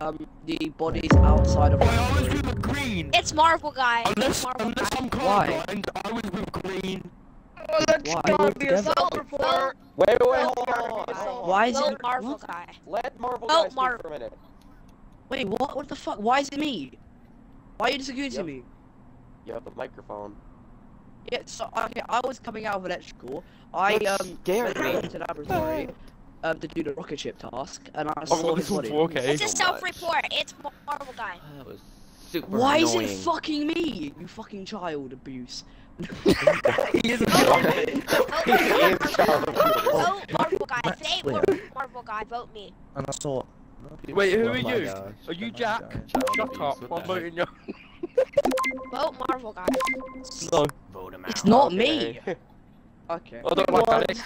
The body's outside of. I was with green. It's Marvel guy. Unless I'm colorblind, I was with green. Oh, that's gotta be a self-report. Wait, hold on. Why is it Marvel guy? Let Marvel guy speak for a minute. Wait, what? What the fuck? Why is it me? Why are you disagreeing to me? You have the microphone. Yeah. So okay, I was coming out of electrical. I scared me into the laboratory. To do the rocket ship task, and I saw his body. It's a self-report. It's Marvel guy. That was super annoying. Is it fucking me? You fucking child abuse. He is a child. Vote Marvel guy. If it ain't Marvel guy, vote me. And I saw. Wait, who are you? Gosh, are you Jack? Shut up! I'm voting you. Vote Marvel guy. No. Vote him out. It's not me. Okay. I don't like Alex.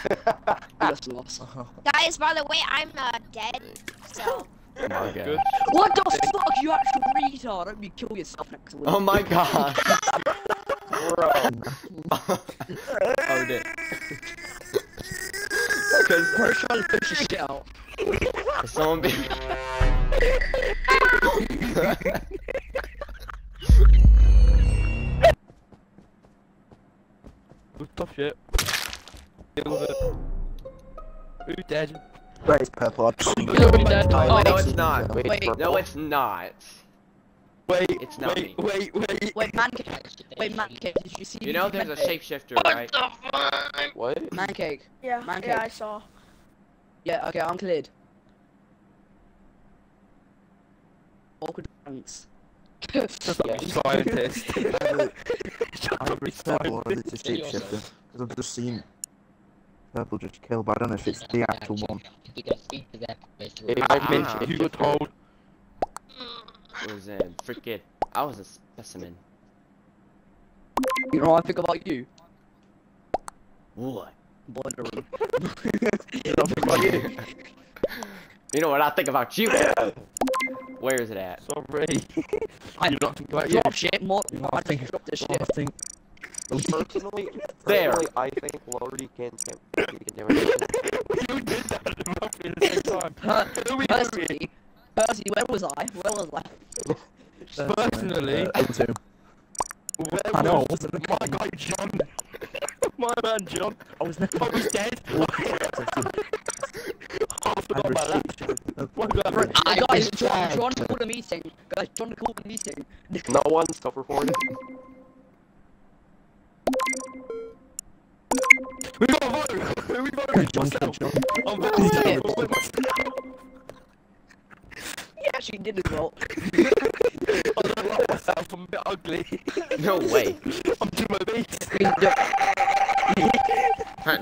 Just lost. Guys, by the way, I'm dead. So. Oh my God. What the fuck, you actual retard? Don't you kill yourself next week? Oh my God. Bro. Oh dear. Because we're trying to push this shit out. Someone be. Tough shit. Deal with it. Who's dead? Wait, it's purple. No, it's not. Wait. No, it's not. Wait. Wait, man cake. Did you see? You know, there's a shapeshifter, right? What the fuck? What? Man cake. Yeah. Yeah, I saw. Yeah. Okay, I'm cleared. Awkward dance. Scientist. I prefer one if it's a shapeshifter, because I've just seen purple just kill, but I don't know if it's the actual one. You were told. It was freaking. I was a specimen. You know what I think about you? What? Wondering. You know what I think about you? Where is it at? Sorry. I do not think about you. Drop shit, more. I think drop this shit. Personally, I think Lordy can do it. You did that at the same time. Personally, where was I? Personally, I know, I wasn't. My guy John. My man John. I was dead. Guys, John called a meeting. No one's self-reported. We got a vote! We voted myself! I'm voting for myself! He actually did as well. I don't like myself, I'm a bit ugly. No way. I'm too obese.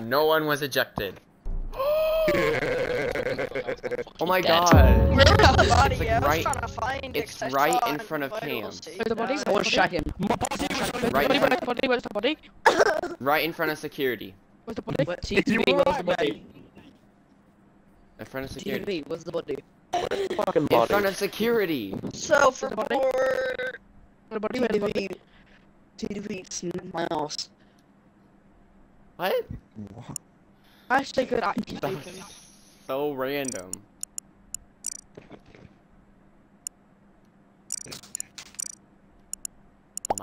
No one was ejected. Oh my God! It's like right in front of Cam. Right in front of security. Where's the body? In front of security. TV, where's the body? Where's the fucking body? In front of security! So for TV. TV, snap my ass. What? What? I say good. That's so random.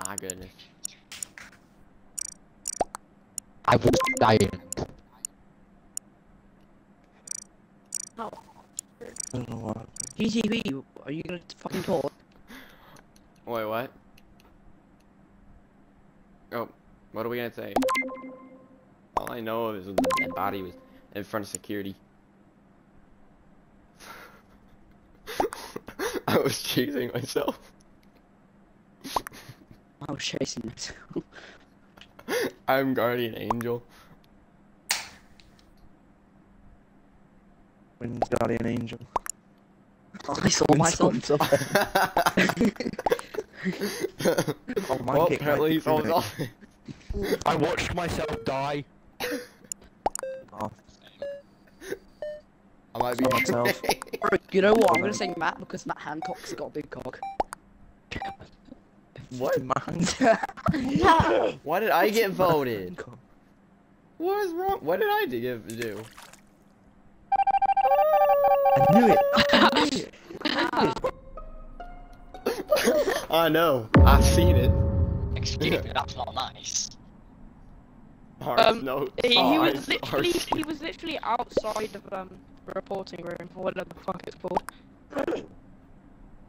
My goodness. I was dying. Oh. GTV, are you gonna fucking talk? Wait, what? Oh, what are we gonna say? All I know is that dead body was in front of security. I was chasing myself. I was chasing myself. I'm Guardian Angel. When's Guardian Angel? I saw myself. Oh, well, apparently he's always off. I watched myself die. Oh. I might be myself. You know what? I'm gonna say Matt because Matt Hancock's got a big cock. What? Why did I get voted? What is wrong? What did I do? I knew it. I knew it. I knew it. I know. I've seen it. Excuse me, that's not nice. No. He was literally outside of the reporting room for whatever the fuck it's called.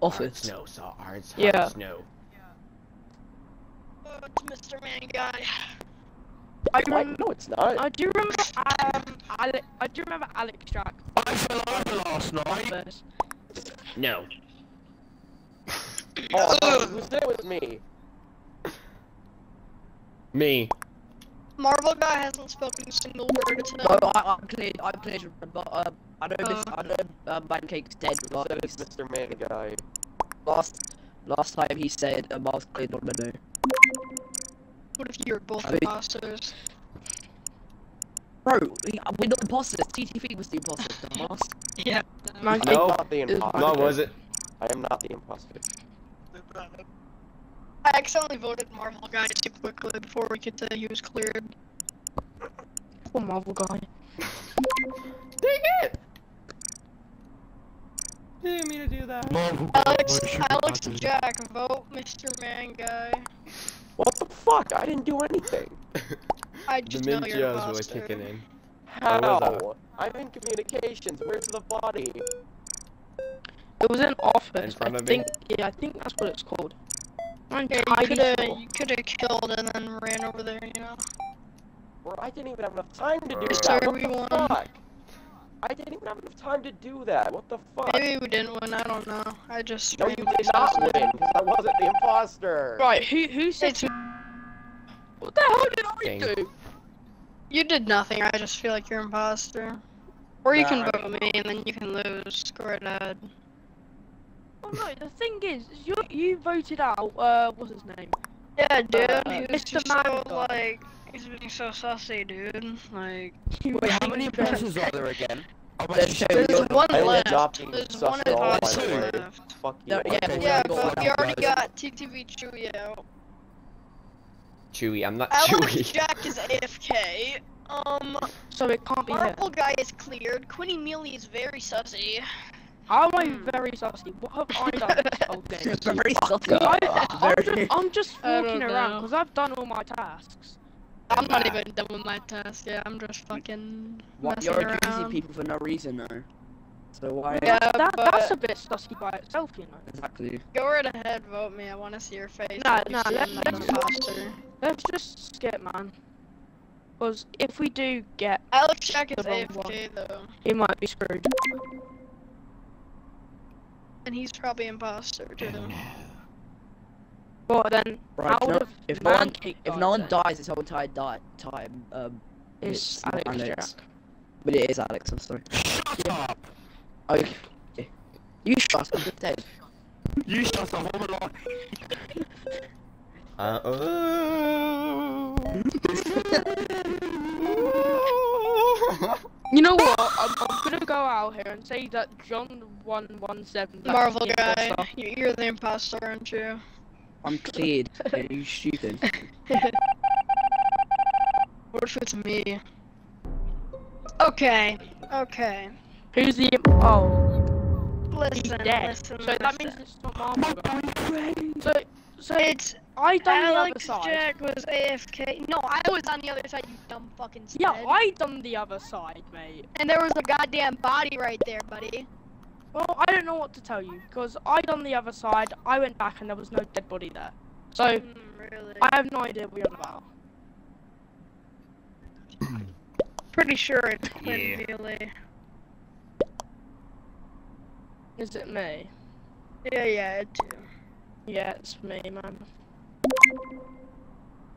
Office. No, saw arts. Yeah. No. Oh, it's Mr. Man Guy. No, it's not. I do remember. I do remember Alex Jack. I fell over last night. No. Oh, who's there with me? Me. Marvel Guy hasn't spoken a single word tonight. No, I played, but I know Mancake's dead. So it's Mr. Man Guy. Last time he said a mouth clean on the day. What if you're both imposters? Bro, we're not imposters. TTV was the imposter, dumbass. Yeah. No, not the imposter. No, was it? I am not the imposter. I accidentally voted Marvel Guy too quickly before we could say he was cleared. Poor Marvel Guy. Dang it! Didn't mean to do that. Marvel Alex Jack, vote Mr. Man Guy. What the fuck? I didn't do anything. I just know you're a monster. Were kicking in. How? I'm in communications. Where's the body? It was in office. I think that's what it's called. Okay, you could have killed and then ran over there, you know. Bro, I didn't even have enough time to do that. What the fuck? I didn't even have enough time to do that. What the fuck? Maybe we didn't win. I don't know. I just. No, you did not win because I wasn't the imposter. Right? Who said? What the hell did I do? You did nothing. I just feel like you're an imposter. Or you can vote me and then you can lose. Score it out. Well, no. The thing is, you voted out. What's his name? Yeah, dude. Mr. Man, like. He's being so sassy, dude. Like, wait, how many impressions are there again? There's one left. There's one left. Fuck you. No, yeah, but we already got TTV Chewy out. Chewy, I'm not Chewy. Alex Jack is AFK. So it can't be. Marvel Guy is cleared. Quinny Mealy is very sussy. How am I very sussy? What have I done this whole day? Very sussy. I'm just walking around because I've done all my tasks. I'm not even done with my task, yeah, I'm just fucking messing around. You're accusing people for no reason, though. So why- Yeah, that's a bit sussy by itself, you know. Exactly. Go right ahead, vote me, I wanna see your face. Nah, let's just skip, man. Cause if we do get- Alex Jack is AFK, though. He might be screwed. And he's probably imposter, too. Well then, right, if no one dies this whole entire time, it's Alex Jack. But it is Alex, I'm sorry. Shut up! Okay. You shut up, you're dead. You shut up, hold on. You know what? I'm gonna go out here and say that John 117. Marvel guy, you're the imposter, aren't you? I'm cleared. Are you stupid? What if it's me? Okay. Okay. Who's the Listen. So that means it's not Marvel. My boyfriend. So it's. I done Alex the other side. Jack was AFK. No, I was on the other side, you dumb fucking stud. Yeah, I done the other side, mate. And there was a goddamn body right there, buddy. Well, I don't know what to tell you, because I done the other side, I went back and there was no dead body there. So, really? I have no idea what you're about. Pretty sure it's Clint Bailey. Is it me? Yeah, it's you. Yeah, it's me, man.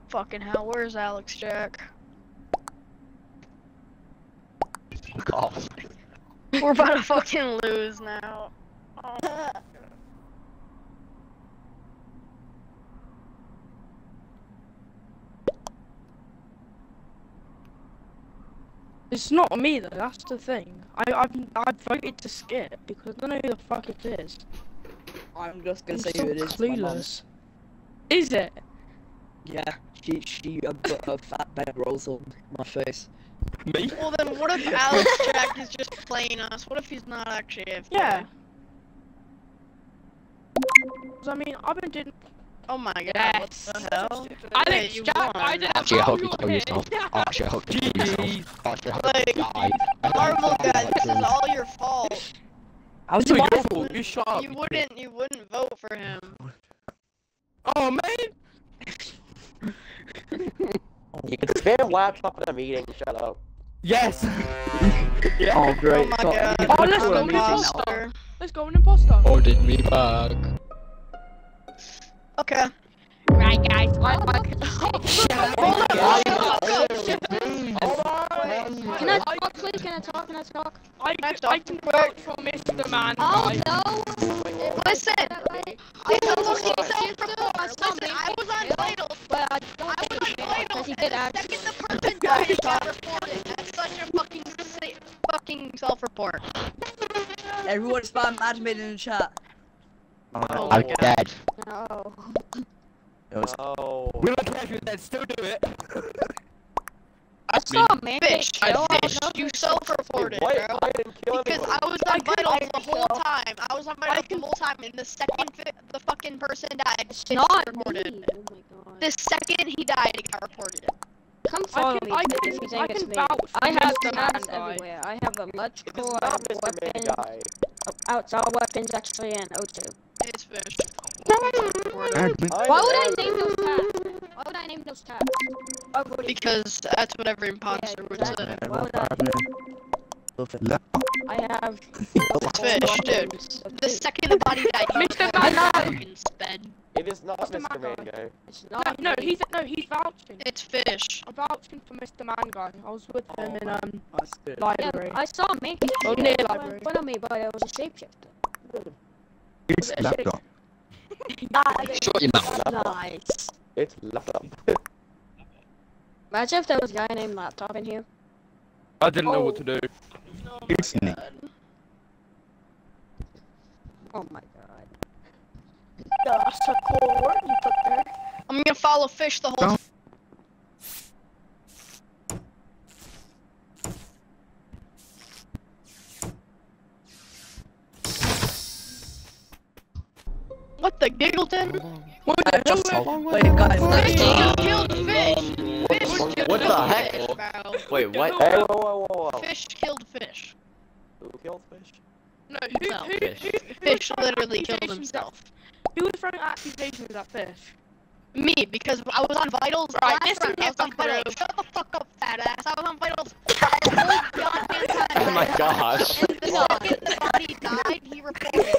Fucking hell, where's Alex Jack? Oh. We're about to fucking lose now. Oh. It's not me though, that's the thing. I've voted to skip because I don't know who the fuck it is. I'm just gonna say who it is. Clueless. Is it? Yeah, she put a fat bedrolls on my face. Me? Well then, what if Alex Jack is just playing us? What if he's not actually AFK? Yeah. Cause I mean, I've been doing. Oh my god, yes. What the hell? Alex Jack, I didn't actually, I hope you kill yourself. Actually, I hope you kill yourself. Actually, I hope you die. Marvel guy, this is all your fault. I was my fault. You shot up. You wouldn't vote for him. Oh man! You can spare a laptop in a meeting. Shut up. Yes. Yeah. Oh great. Oh my god. Oh, let's go an imposter. Let's go an imposter. Ordered me back. Okay. Right guys. Can I talk? I can vote for Mr. Man. Oh no! Listen! I was on title! I was on title! And the second person died got reported! That's such a fucking self-report. Everyone spam admin in the chat. Oh, I'm dead. No. We look at you then, still do it! I saw a man bitch, you self-reported, bro. I didn't kill because anyone. I was on vital the whole time. I was on vital the whole time, and the second the fucking person died, not reported. Me. Oh my god. The second he died, it got reported. Come follow me. I can vouch for Mr. Man everywhere. I have a much cooler weapon. Outside weapons actually in O2. It's fish. Why would I name those tabs? Because that's what every imposter would say. I have fish, dude. The second the body died, Mr. Man sped. It is not Mr. Mango. It's not. No, he's vouching. It's fish. I'm vouching for Mr. Mango. I was with him in library. Yeah, I saw me. Oh, near library. In front of me, but I was a shapeshifter. It's laptop. Nice. It's laptop. Imagine if there was a guy named Laptop in here. I didn't know what to do. Oh it's me. Oh my god. That's a cool word you put there. I'm gonna follow fish the whole. What the Giggleton? What the hell? Wait, guys, fish just killed fish! Fish just killed fish, bro. Wait, what? Hey, whoa. Fish killed fish. Who killed fish? No, Fish literally killed himself. Who was throwing accusations at fish? Me, because I was on vitals. Right, I was on vitals. Shut the fuck up, fat ass. I was on vitals. Oh my gosh. And the second the body died, he reported.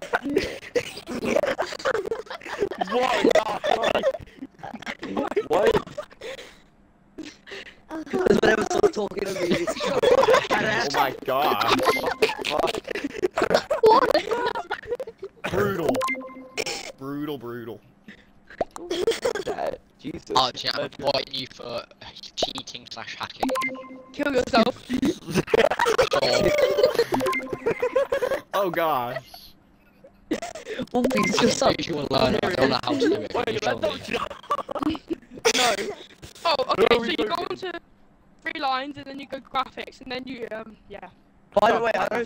What? That's what I was talking about. Oh my god. What? Brutal. Dad, Jesus. Oh, gee, I'm appointing you for cheating/hacking. Kill yourself. Oh gosh. Oh, please, just stop. You alone. I don't know how to do it. Wait, I don't know. No. Oh, okay, so you go on to 3 lines and then you go graphics and then you, yeah. By the way, I don't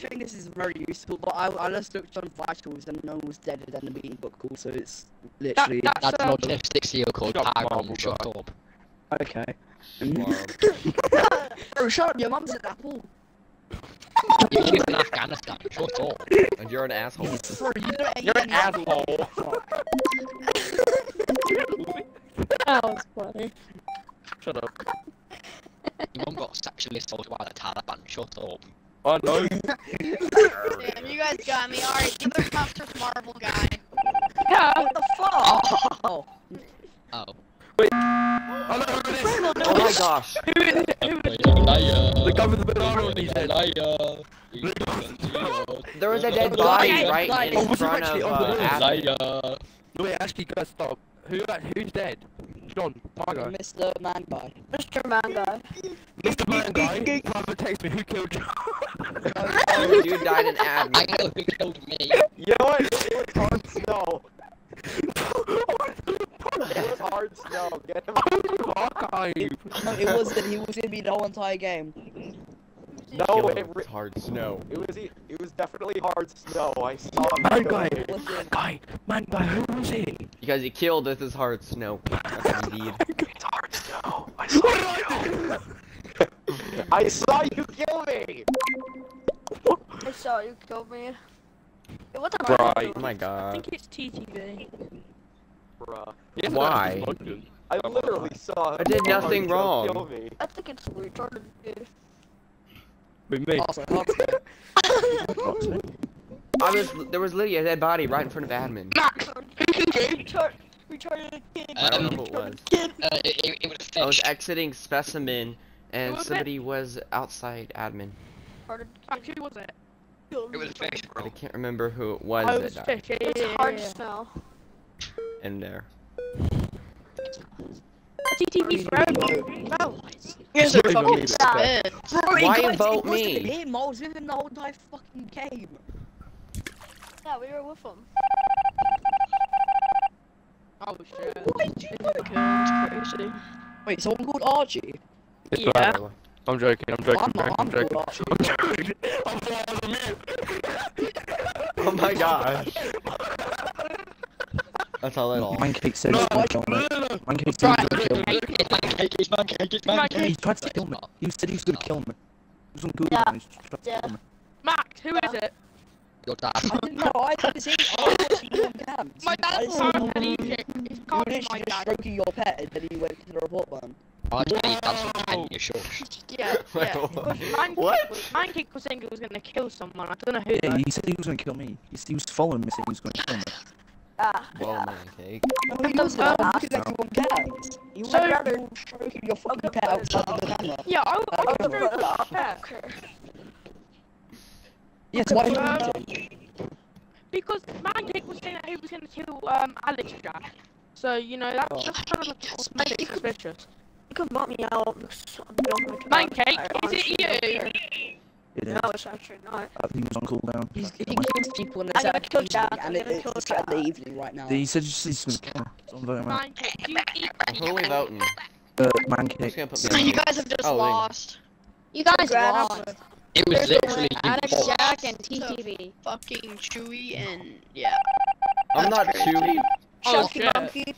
think this is very useful, but I just looked on vitals and no one was deader than the meeting book call, so it's literally... That's an autistic CEO called Paragon, shut up. Okay. Bro, shut up, your mum's an apple. You're in Afghanistan, shut up. And you're an asshole. Bro, you're an asshole. That was funny. Shut up. Your mum got sexually assaulted by the Taliban, shut up. I know. Damn, you guys got me. Alright, give the cops to Marvel guy. Yeah, what the fuck? Oh. Oh. Wait. I know who it is. No, no, no. Oh my gosh. Who is it? Who is it? Liar. The guy with the banana on his head. Liar. There was a dead body right in front of Liar. No, wait, actually, guys, stop. Who's dead? John, my guy. Mr. Manguy. Mr. Manguy. Mr. Manguy? Private text me, who killed John? Oh, you died in admin. I know who killed me. You know what? Hard snow. It was hard snow. Get him out. No, it wasn't. He was in me the whole entire game. No, it was hard snow. It was definitely hard snow. I saw man guy. Who was it? You guys, he killed. This is hard snow. That's indeed. It's hard snow. I saw you. I saw you kill me. I saw you kill me. Hey, what the fuck? Oh my god. I think it's TTV. Bruh. Yeah, why? I literally saw him. I did nothing wrong. Kill me. I think it's retarded. With me. There was literally a dead body right in front of admin. Max! Retarded kid! I don't know what it was. I was exiting specimen and somebody was outside admin. Who was it? It was fish, bro. I can't remember who it was that died. It's hard smell. In there. TTV forever! Yes, I fucking sad. Why vote me? Him. I was in the whole entire fucking game. Yeah, we were with him. Oh shit. Why did you do that? It's crazy. Wait, someone called Archie? It's yeah. Right. I'm joking. Oh my gosh. That's all little. Pancake said kill me. Pancake said he's gonna kill me. Pancake. He tried to kill me. He said he's gonna kill me. He was on Google and he tried to kill me. Max, who is it? Your dad. No, I didn't see it. I actually on cam. My dad's hard and he's sick. He's literally just stroking your pet and then he went to the report button. I just need something you're sure. Yeah. What? Pancake was saying he was gonna kill someone. I don't know who. Yeah, he said he was gonna kill me. He was following me, saying he was gonna kill me. Well, Pancake. No, he was not, because everyone cares. You would rather stroking your fucking pet outside of the camera. Yeah, I would rather stroking your pet. Yes, why did you do? Because Pancake was saying that he was gonna kill, Alex Jack. So, you know, that's kind of made it suspicious. You can vote me out. Pancake, is it you? No, it's actually not. I think he was on cooldown. He kills people in the evening right now. He said he's gonna kill me. So I'm voting out. Who are we voting? Pancake. So you guys have just lost. You guys lost. It was literally Alex, Jack, and TTV. Fucking Chewy and yeah. I'm not Chewy. Chunky Monkey.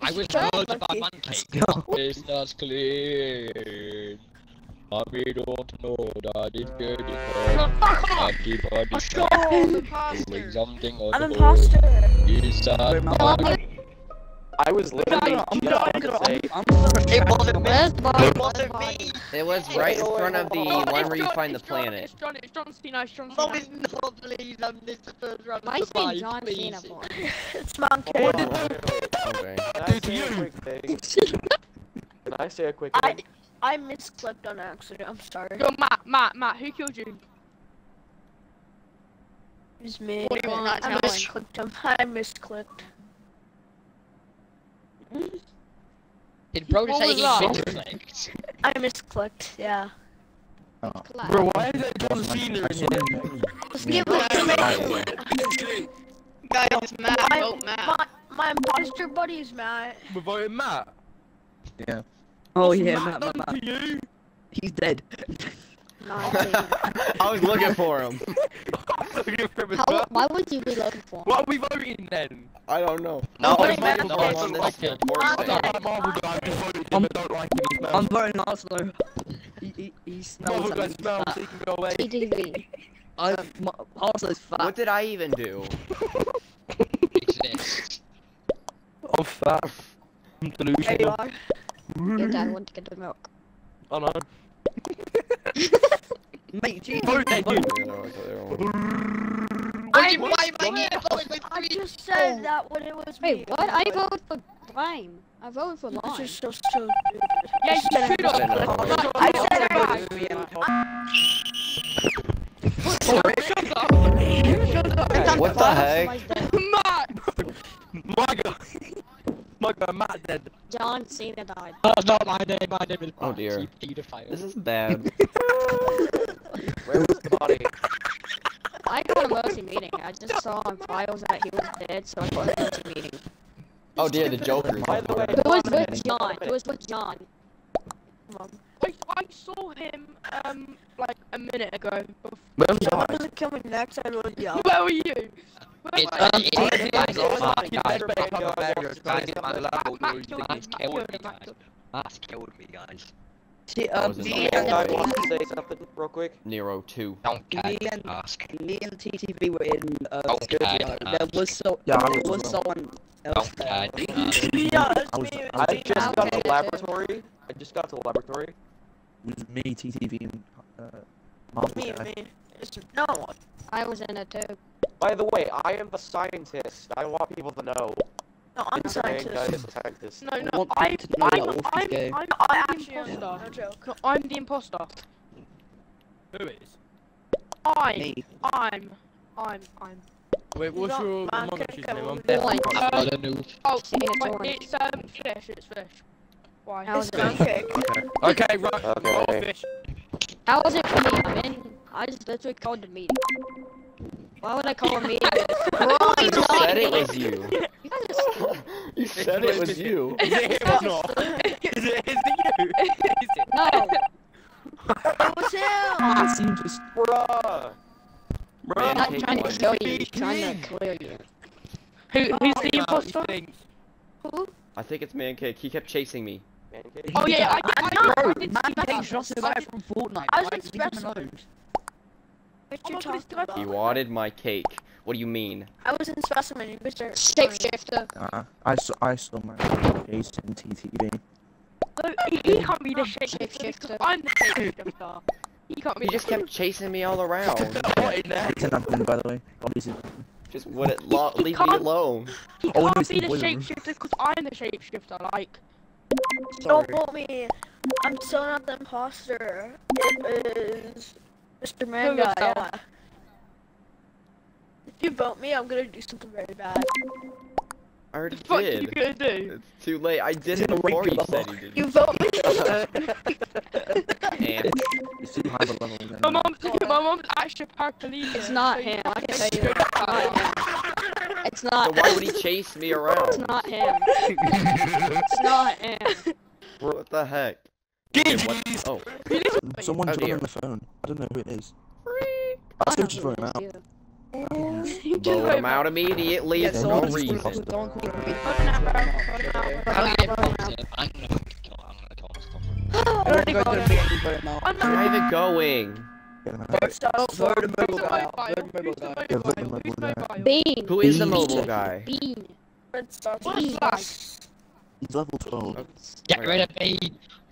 I was told about Pancake. This is clean. Mommy don't know that it's good. I'm an imposter. I was literally It was right in front of the one where you find the planet. It's John, it's John Cena. No, please, I'm this first round. Why is it John Cena for? It's Monkey. Okay. Can I say a quick thing? I misclicked on accident, I'm sorry. Yo, Matt, who killed you? It was me. What do you want? I misclicked him. I misclicked. Did Bro say he misclicked? I misclicked, yeah. Bro, why is that John Cena in here? Let's give it. Guys, it's Matt. Vote Matt. My monster buddy is Matt. We voted Matt. Yeah. Oh what's yeah, Matt. You? He's dead. I was looking for him. Why would you be looking for him? What are we voting then? I don't know. No, I'm voting Osler. He smells like he smells, he can go away. TDV. Osler's fat. What did I even do? Oh, fat. I'm delusional. There you are. Your dad went to get the milk. Oh no. Mate, Jesus. I just said that when it was me. Wait, what? I voted for Lime. I voted for Lime. This is so stupid. Yeah, you should have. I said it. What the heck? Matt! My god, Matt dead. John Cena died. Oh, not my name, my name is Matt. Oh dear. This is bad. Where was the body? I got a mercy meeting. I just saw on files that he was dead, so I got a mercy meeting. Oh dear, the Joker. By the way, it was with John. It was with John. I saw him, like, a minute ago. Where was John? I wasn't coming next, I was young. Where were you? Max killed me, guys. I want to say something real quick. Nero 2. Me and TTV were in studio. There was someone else. Yeah, it's me. I just got to laboratory. It was me, TTV, and me. No, I was in it too. By the way, I am the scientist. I want people to know. No, I'm a scientist. No, no, I'm the imposter. No, I'm the imposter. Who is? I'm. Wait, what's your Among Us username? I'm definitely I don't know. Oh, it's fish. Why? It's okay, right. Okay. Fish. How was it for me? I just literally called the meeting. Why would I call a meeting? You said it was you. You said it was you. Is it him or not? Is it you? No. It was him. I seem just. Bruh. I'm not trying to kill you. I'm trying to clear you. Who's the imposter? Who? I think it's Mancake. He kept chasing me. Oh yeah, I just got it from Fortnite. I was expecting. You wanted my cake. What do you mean? I was in specimen, Mr. Shapeshifter. I saw my face in TTV. He can't be the shapeshifter. I'm the shapeshifter. He can't be. He just kept chasing me all around. What is that? It's nothing, by the way. Obviously. Just wouldn't leave me alone. He can't be the shapeshifter because I'm the shapeshifter. Like. Don't vote me. I'm still not the imposter. It is. Mr. Manga, yeah. If you vote me, I'm gonna do something very bad. I already did. What are you gonna do? It's too late. I did it before you said you did. You vote me. And it's too high of a level. My mom's actually paraplegic. It's not him. I can tell you that. It's not. So why would he chase me around? It's not him. It's not him. What the heck? Oh. Someone's on the phone. I don't know who it is. I still just throw him out. Blow him out immediately. It's no reason. I'm not even going. Who is the mobile guy? Bean. He's level 12. Get rid of Bean.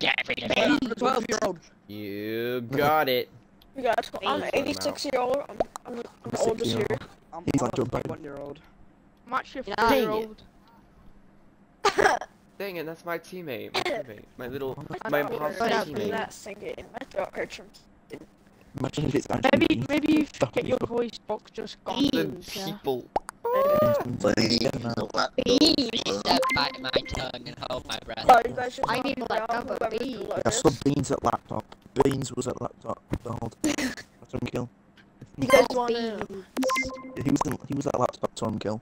Get rid of Bean. 12-year-old. You got it. You got it. I'm an 86-year-old. I'm the oldest here. He's like your 1-year-old. I'm actually a 4-year-old. Dang it, that's my teammate. My little. My imposter teammate. My throat hurts from. Maybe you should get your voice box just gone. People. Step back my tongue and hold my breath. I need to let go of Bean. I saw Beans at laptop. Vines was at laptop. Tom Kill. You guys want to? He was at laptop. Tom Kill.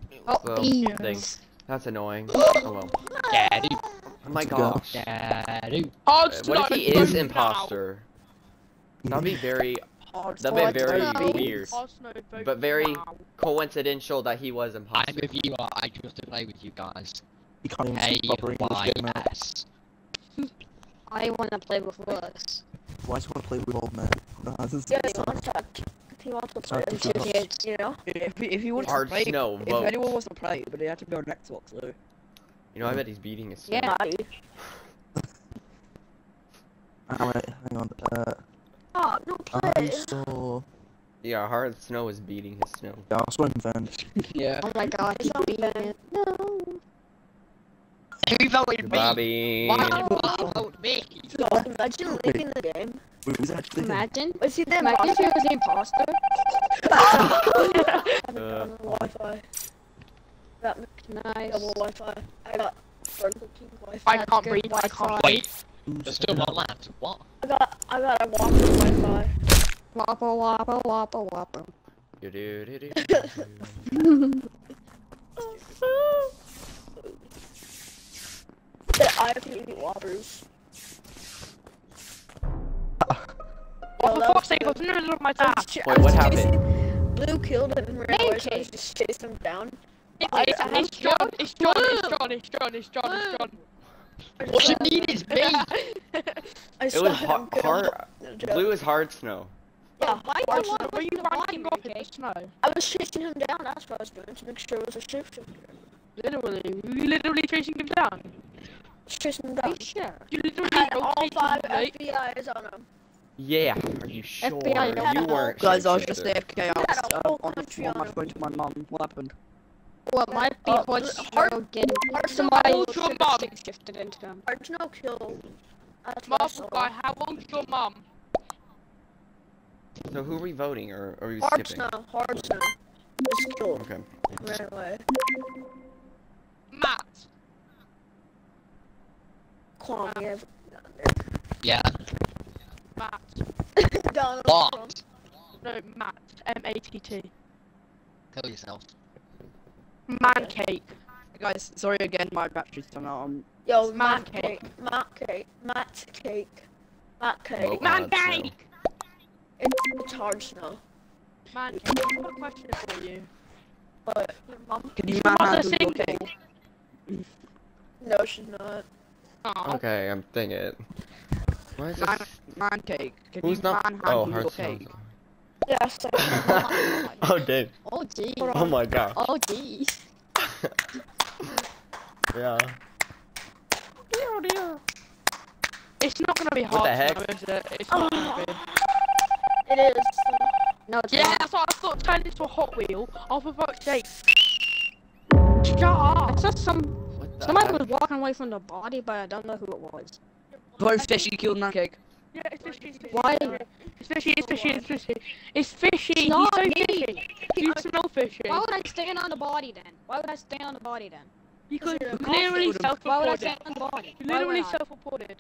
Thing. That's annoying. Oh well. Daddy. Oh my gosh. Daddy. Oh, what if he is imposter? That'd be very. That'd be very weird, but very coincidental that he was imposter. I'm with you. I just to play with you guys. You can't even see proper English game out. I want to play with us. Why do you want to play with old men? No, yeah, you want to. If you want to play with two kids, you know. If you want to play, no, if anyone wants to play, but they have to be on Xbox though. You know, I bet he's beating us. Yeah. Alright, hang on. Oh, no play. Yeah, Hard Snow is beating his snow. Yeah, I'll swim then. Yeah. Oh my god, he's beating it. No. Who voted me? Why vote me? God, imagine leaving the game. Imagine? Was he the imposter? Imagine he was the imposter? I got Wi-Fi. That looks nice. Double Wi-Fi. I got front-looking Wi-Fi. I can't breathe. I can't wait. There's still one left. What? I got a Whopper Wi-Fi. Whopper, Whopper, Whopper, Whopper. Do do do do. I have to eat Whoppers. What the fuck? They got nerds on my task. Wait, what happened? Blue killed him and ran away, so I just chased him down. It's John. It's John. It's John. It's John. It's John. It's John. What you need is me. It was hard. Blue is Hard Snow. Yeah, why were you running off in the snow? I was chasing him down. That's what I was doing to make sure it was a shifter. Literally, were you literally chasing him down? Chasing him down. Sure. You literally had all 5 FBI's on him. Yeah, are you sure? FBI, you weren't. Guys, I was just AFK. I was on the phone. I was going to my mum. What happened? Well, my beat was again. Somebody shifted into him. There's no kill. Marvel guy, how old's your mum? So who are we voting, or are we skipping? Hard Snow, Hard Snow. Just kill. Okay. Right away. Matt. Come on, yeah. Matt. Donald Trump. No, Matt. M-A-T-T. Kill yourself. Man cake. Guys, sorry again, my battery's done out. Yo, man cake. Man cake. Matt cake. Matt cake. Man cake! It's Hard Snow. Man cake, I have a question for you. But your mum, can you mother single? No, she's not. Aww. Okay, I'm thinking it. Why is this? Man cake. Can who's not? Oh, Hard Snow. Yeah, so. Oh, dude. Oh, geez. Oh, my gosh. Oh, geez. Yeah. Dear, dear. It's not gonna be hard. What the heck? Snow, is it? It's not gonna be. It is. No, it's not. That's what I thought. Turned into a Hot Wheel. Oh, for fuck's sake. Shut up! It's just somebody was walking away from the body, but I don't know who it was. Both fishy killed that cake. Yeah, it's fishy. Why? It's fishy. It's fishy. It's fishy. It's fishy. It's not so fishy. You smell fishy. Why would I stand on the body then? Why would I stand on the body then? Because you literally self-reported. Why would I stand on the body? You literally self-reported.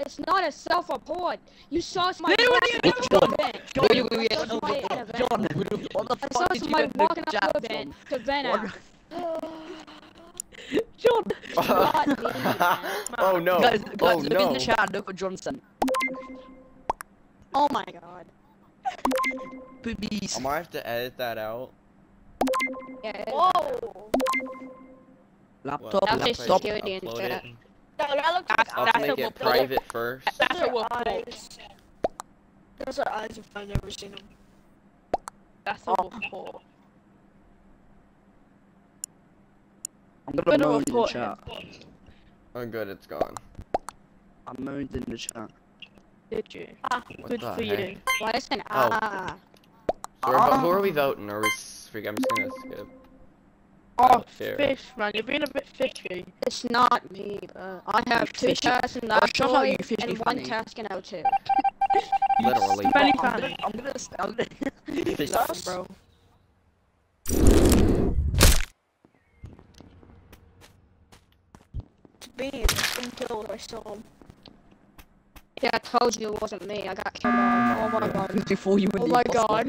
It's not a self-report. You saw my walking up to a vent. John, what the fuck did you do to vent? To vent out. John! Oh no! Guys, look in the chat, look at Johnson. Oh my god. Boobies. I might have to edit that out. Yeah. Whoa! Laptop, that I'll make it private first. That's a report. Those are eyes if I've never seen them. That's a report. I'm gonna report in the chat. Oh good, it's gone. I moaned in the chat. Did you? Ah, good for you. Listen, who are we voting? Or we? I'm just gonna skip. Oh, fish, man, you're being a bit fishy. It's not me, but I have two tasks in O2 and one task in O2. Literally. I'm gonna stand it. Fish, bro. Beans until I saw him. Yeah, I told you it wasn't me. I got killed on. Oh my god. Before you were oh my god.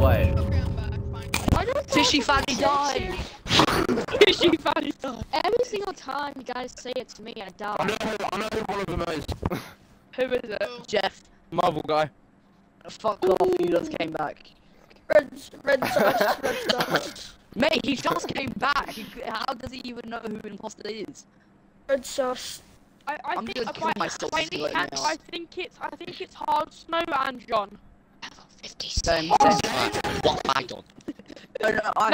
What? Tishy Fanny died. Tishy Fanny died. Every single time you guys say it's me, I die. I know who one of them is. Who is it? Oh. Jeff. Marvel guy. Fuck off, you just came back. Red sauce. Mate, he just came back. How does he even know who imposter is? Red sauce. I think it's Hard Snow and John. Level 57. What I done? I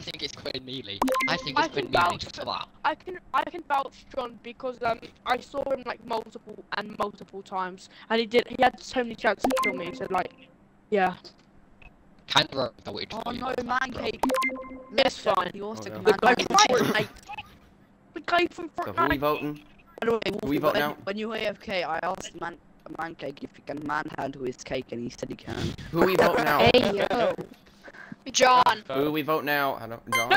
think it's Quinn Mealy. I can vouch John because I saw him like multiple times, and he had so many chances to kill me. So like, yeah. Kind of wrote. Oh no, man cake. It's fine. He also commanded. The guy from Fortnite. So who are we voting? By the way, we vote now? When you were AFK, I asked Mancake if he can manhandle his cake, and he said he can. Who are we vote now? Hey, yo. John. Who are we vote now? I don't, John.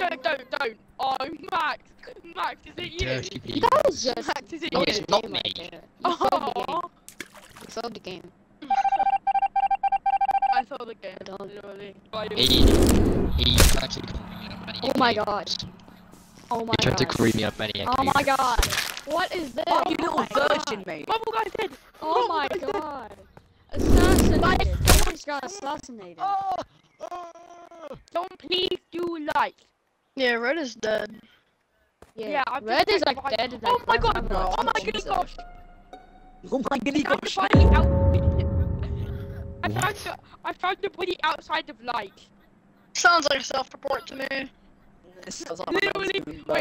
No, don't. Oh, Max, is it you? Max, is it you? No, it's not me. You sold the game. I sold the game, literally. He's actually coming in. Oh my gosh. Oh my god. Oh my god. What is this? You little virgin, mate. What guy did? Oh my god. Assassinated. Someone's got assassinated. Don't please do like. Yeah, Red is dead. Yeah, Red is like dead. Oh my god. Oh my gosh. Oh my gosh. I found the body outside of like. Sounds like a self-report to me. Wait,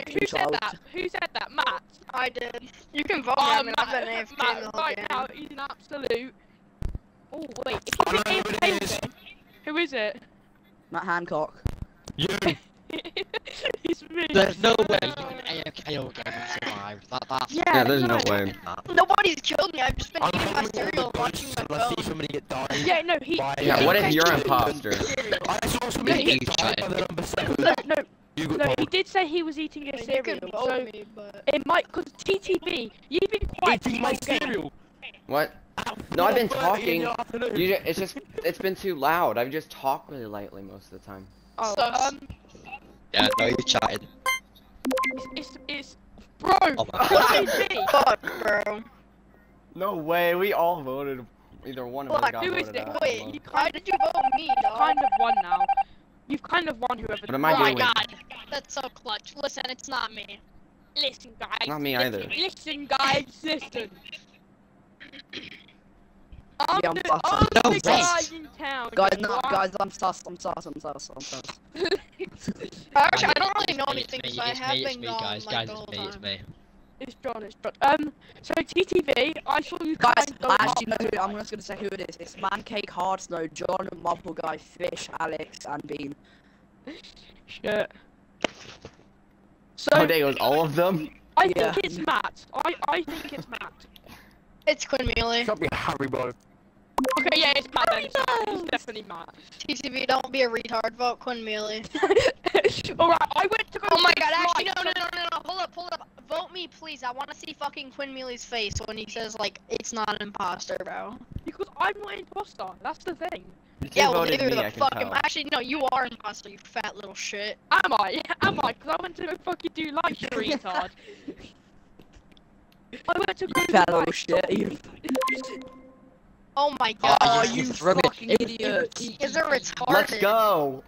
who said that? Who said that? Matt? I did. You can vote on Matt. Matt, right now, he's an absolute... Oh, wait. Who is it? Matt Hancock. You! He's me. There's no way you can AFK or get him alive. Yeah, there's no way. Nobody's killed me, I've just been eating my cereal watching my phone. I see somebody get died. Yeah, no, he... Yeah, what if you're an imposter? I saw somebody get died by the number 7. No. No, he did say he was eating a cereal, so me, but... it might, cause TTB, you've been quiet. Eating my cereal! What? No, I've been talking, it's just, it's been too loud, I've just talked really lightly most of the time. Oh, yeah, no, you chatted. It's, bro, oh what fuck, bro. No way, we all voted, either one of us got voted out. Wait, you kind of, did you vote me, dog? Kind of won now. You've kind of won whoever. What am I doing? Oh my god, that's so clutch. Listen, it's not me. Listen, guys. Not me either. Listen, guys. I'm the guy in town. Guys, I'm sus. Actually, I don't really know anything, so I have been gone like the whole time. It's John. So TTV, I saw you guys. I actually know who, I'm just gonna say who it is. It's Mancake, Hard Snow, John, Marble Guy, Fish, Alex, and Bean. Shit. So there goes all of them. I think it's Matt. I think it's Matt. It's Quinn Mealy. Stop being Harry boy. Okay, yeah, it's Matt. It's definitely Matt. TTV, don't be a retard. Vote Quinn Mealy. Alright, I went to go. Oh my god! Actually, no. Hold up. Vote me, please. I want to see fucking Quinn Mealy's face when he says like it's not an imposter, bro. Because I'm not an imposter. That's the thing. Yeah, well, neither the fuck am I. Actually, no, you are an imposter. You fat little shit. Am I? Because I went to go fucking do like you retard. I went to go do fat little shit. Oh my god! Oh, you fucking idiot! Is it retarded? Let's go.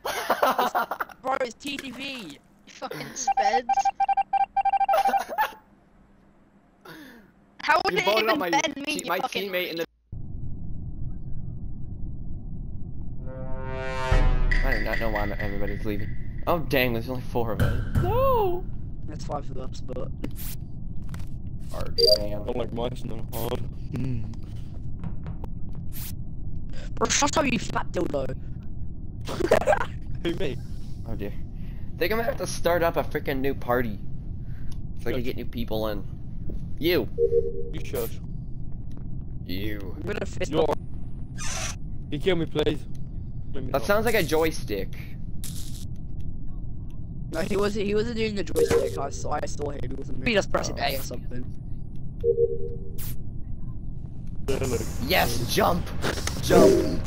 Bro, it's TTV. You fucking speds. How would you it even bend me, you fucking... teammate in the... I do not know why everybody's leaving. Oh dang, there's only 4 of us. No! That's 5 for us, but... Hard, damn. I don't like mice, no hard. Bro, shut up, you fat dildo. Who, me? Oh dear. I think I'm gonna have to start up a freaking new party. So I can get new people in. You! You shush. You. I'm gonna fist up. You kill me, please. That sounds like a joystick. No, he wasn't doing the joystick. I saw him. He wasn't moving. He just pressed A or something. Yes, jump, jump.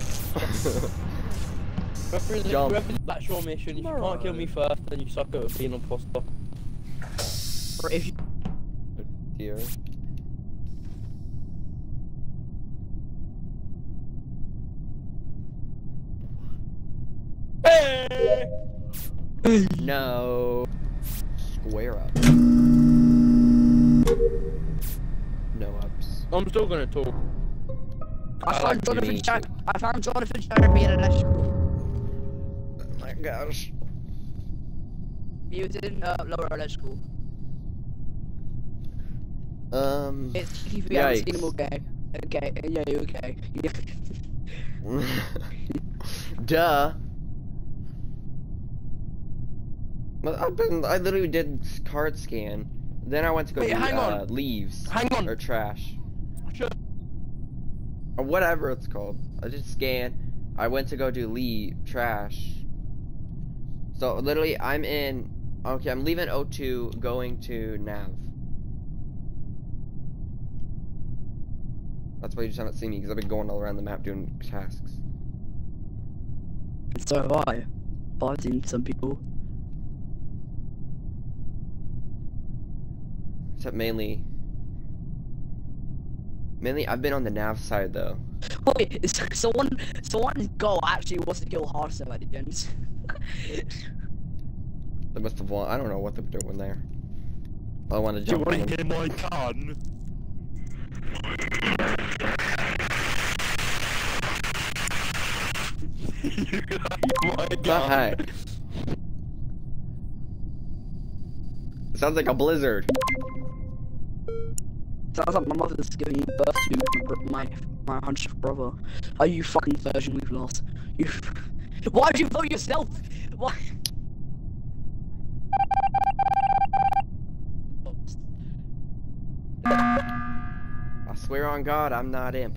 Reference lateral mission. If you can't kill me first, then you suck at being an imposter. Or if you. Oh dear. No. Square up. No ups. I'm still gonna talk. I found Jonathan Jeremy in an electrical. Oh my gosh. Mutant lower electrical. It's TV. Yikes. Okay. Okay. Yeah. Okay. Duh. I literally did card scan, then I went to go do leaves. Hang on. Or trash. Sure. Or whatever it's called. I did scan, I went to go do trash. So literally I'm in, okay, I'm leaving O2, going to nav. That's why you just haven't seen me, because I've been going all around the map doing tasks. And so have I. I've seen some people. Except mainly I've been on the nav side though. Wait, someone's goal actually was to kill Hearthstone legends. They must have won. I don't know what they're doing there. I want to jump. You want to get my gun? You got my gun. Sounds like a blizzard. Sounds like my mother's giving birth to my hunch brother. Are you fucking virgin? We've lost. You. Why'd you vote yourself? Why? I swear on God, I'm not imp.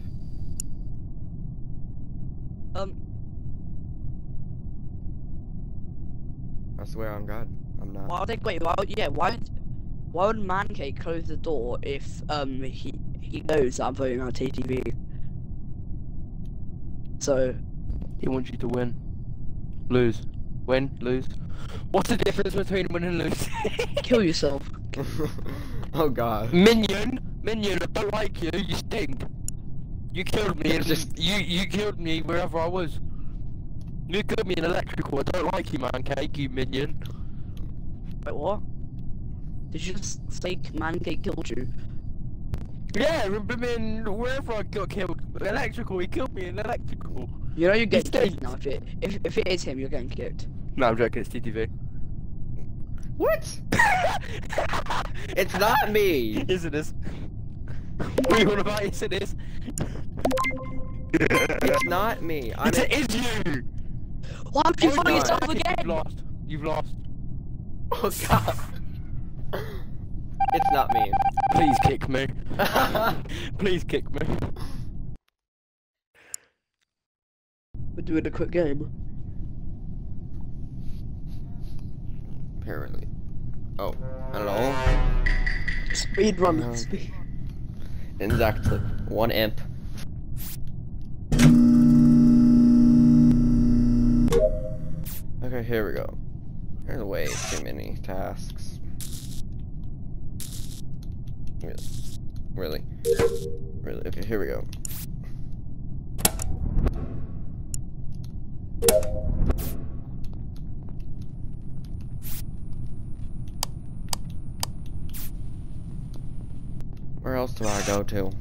I swear on God, I'm not. Why would they wait? Why? Yeah. Why? Why would Mancake close the door if he knows that I'm voting on TTV? So he wants you to win, lose, win, lose. What's the difference between win and lose? Kill yourself. Oh God. Minion, I don't like you. You stink. You killed me. You killed me wherever I was. You killed me in electrical. I don't like you, Mancake. You minion. Wait, what? Did you just say Mancake killed you? Yeah, I mean, wherever I got killed, electrical, he killed me in electrical. You know you're getting kicked now, if it is him, you're getting kicked. No, I'm joking, it's TTV. What? It's not me! Yes it is. What are you on about? Yes it is. It's not me, I'm- It is you! Why are you fighting yourself again? You've lost. Oh God. It's not me. Please kick me. Please kick me. We're doing a quick game. Apparently. Oh, I don't know. Speedrun. No. Speed. Exactly. One imp. Okay, here we go. There's way too many tasks. Really. Okay, here we go. Where else do I go to?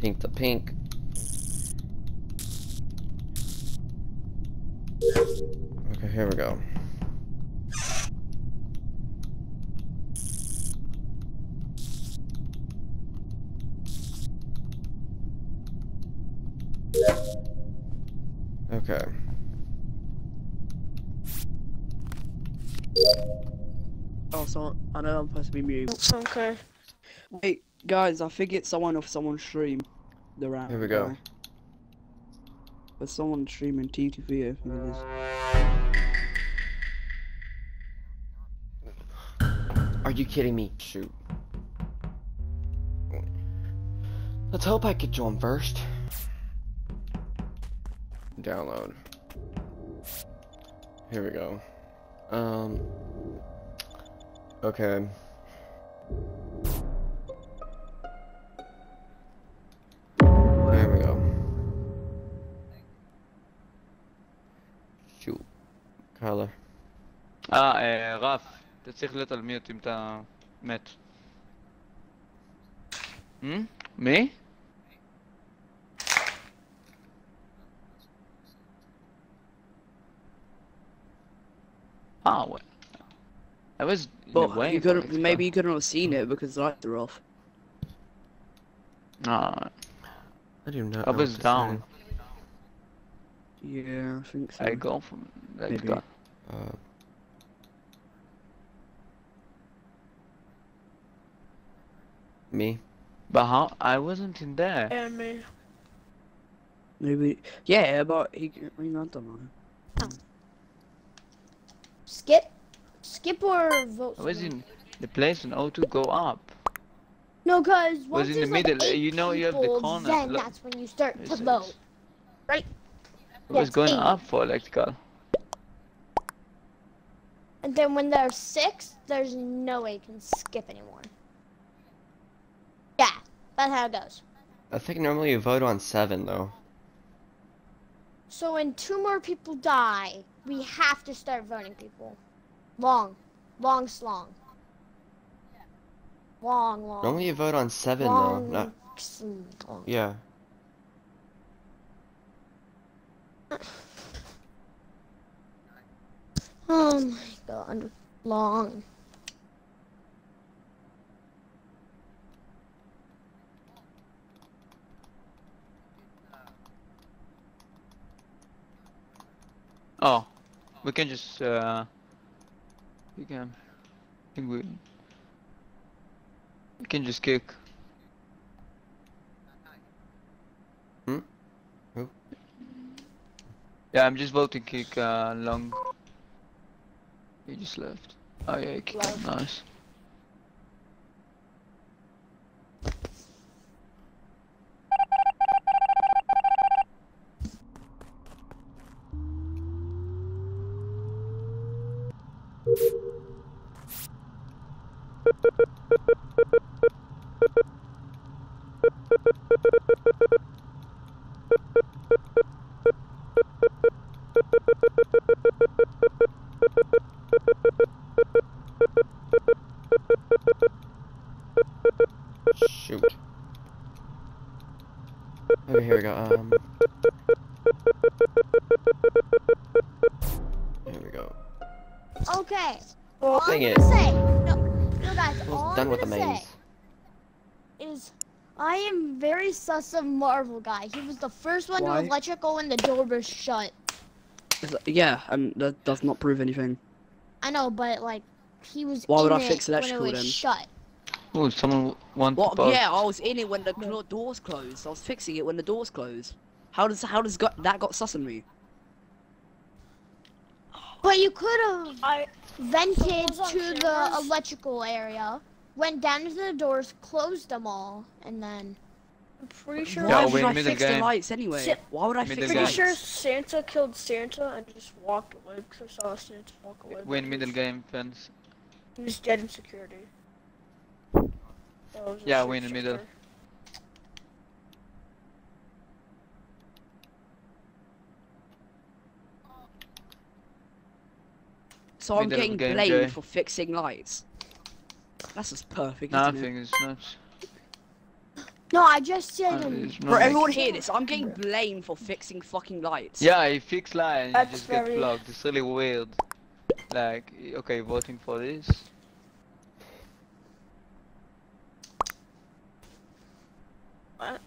Pink to pink. Okay, here we go. Okay. Oh, so I know I'm supposed to be muted. Okay. Wait, guys, I figured someone off someone's stream. The rat. Here we go. Guy. But someone streaming TTV. Are you kidding me? Shoot. Let's hope I could join first. Download. Here we go. Okay. There we go. Shoot. Color. רף, אתה צריך להיות על מיוט אם אתה מת. מי? Oh, well. I was. Well, you couldn't. Maybe you couldn't have seen it because the lights are off. Nah. I do not. I was down. Yeah, I think so. I go from. Maybe. Me. But how? I wasn't in there. Yeah, me. Maybe. Yeah, but he not the one. Skip or vote. I was in the place in O2 go up. No, cause once was in the middle. Like you know, people, you have the corner. Then look, that's when you start to vote, right? It was going eight. Up for electrical. And then when there's six, there's no way you can skip anymore. Yeah, that's how it goes. I think normally you vote on 7 though. So when 2 more people die, we have to start voting people. Long. Normally you vote on 7 long, though. Not... Yeah. Oh my god, long. Oh, we can just, we can, I think we can just kick. Who? Yeah, I'm just voting kick, long. He just left. Oh yeah, kick. Nice. Shoot. Oh, here we go. Here we go. Okay. All I'm gonna say, no guys, all I'm gonna say is I am very sus of Marvel guy. He was the first one to electrical when the door was shut. Yeah, that does not prove anything. I know, but like, he was in it when it was shut. Oh, someone wants to vote. Yeah, I was in it when the doors closed. I was fixing it when the doors closed. How does that got sus on me? But you could have vented to the electrical area, went down to the doors, closed them all, and then... I'm pretty sure... Why would I fix the lights anyway? Why would I fix the lights? I'm pretty sure Santa killed Santa and just walked away because I saw Santa walk away. Win middle game, fence. He was dead in security. Yeah, win in middle. So I'm getting blamed for fixing lights. That's just perfect. Nothing is nuts. No, I just said. For everyone hear this, I'm getting blamed for fixing fucking lights. Yeah, you fix lights and you just get blocked. It's really weird. Like, okay, voting for this. What?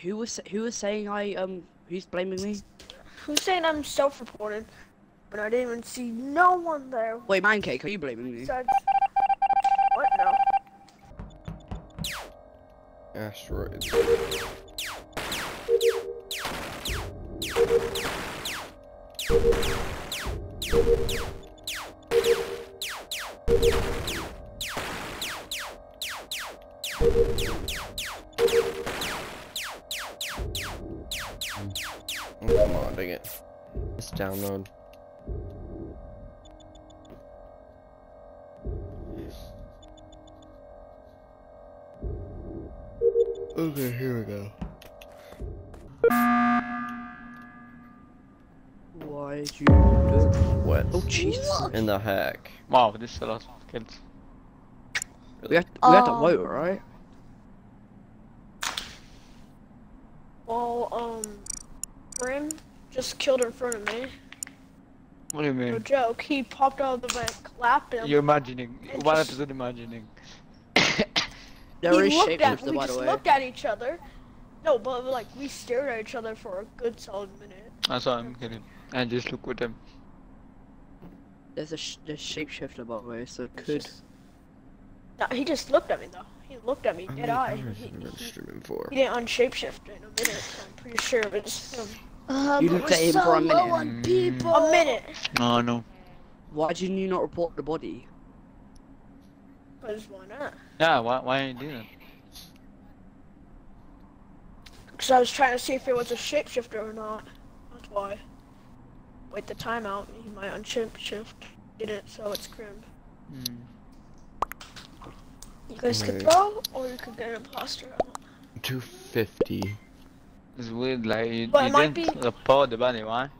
Who was saying who's blaming me? Who's saying I'm self-reported? But I didn't even see no one there. Wait, Mancake, are you blaming me? Besides... What? No. Asteroids. Come on, dang it. Just download. Okay, here we go. Why'd you do what? Oh jeez. In the heck. Wow, this is a lot of kids. We had to vote, right? Well, Rim just killed in front of me. What do you mean? No joke, he popped out of the way, clapped him. You're imagining. Why not just imagining? We just looked at each other. No, but like we stared at each other for a good solid minute. That's what I'm kidding. And just look with him. There's a shapeshifter, by the way, so it could. Just... No, he just looked at me though. He looked at me dead eye. He didn't unshapeshift in a minute. So I'm pretty sure of it. You looked at him for a minute. People. A minute. Oh no. Why did you not report the body? Because why not? Yeah, why didn't you do that? Because I was trying to see if it was a shapeshifter or not. That's why. Wait the timeout, he might unshapeshift. Didn't, so it's crimp. You guys could throw, or you could get an imposter out. 250. It's weird, like, you didn't report the body, why?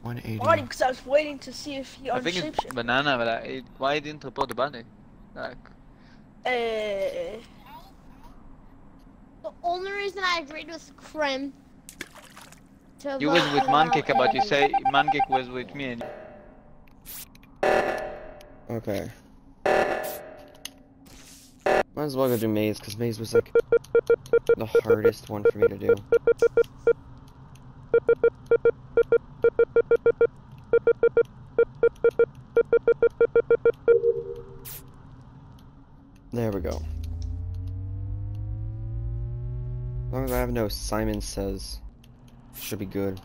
180. Because I was waiting to see if he unshapeshifted. Banana, but like, why didn't report the body? Like... The only reason I agreed was Krem. You was with Mankick, but you say Mankick was with me and... Okay. Might as well go do Maze, because Maze was like... the hardest one for me to do. There we go. As long as I have no Simon Says, should be good.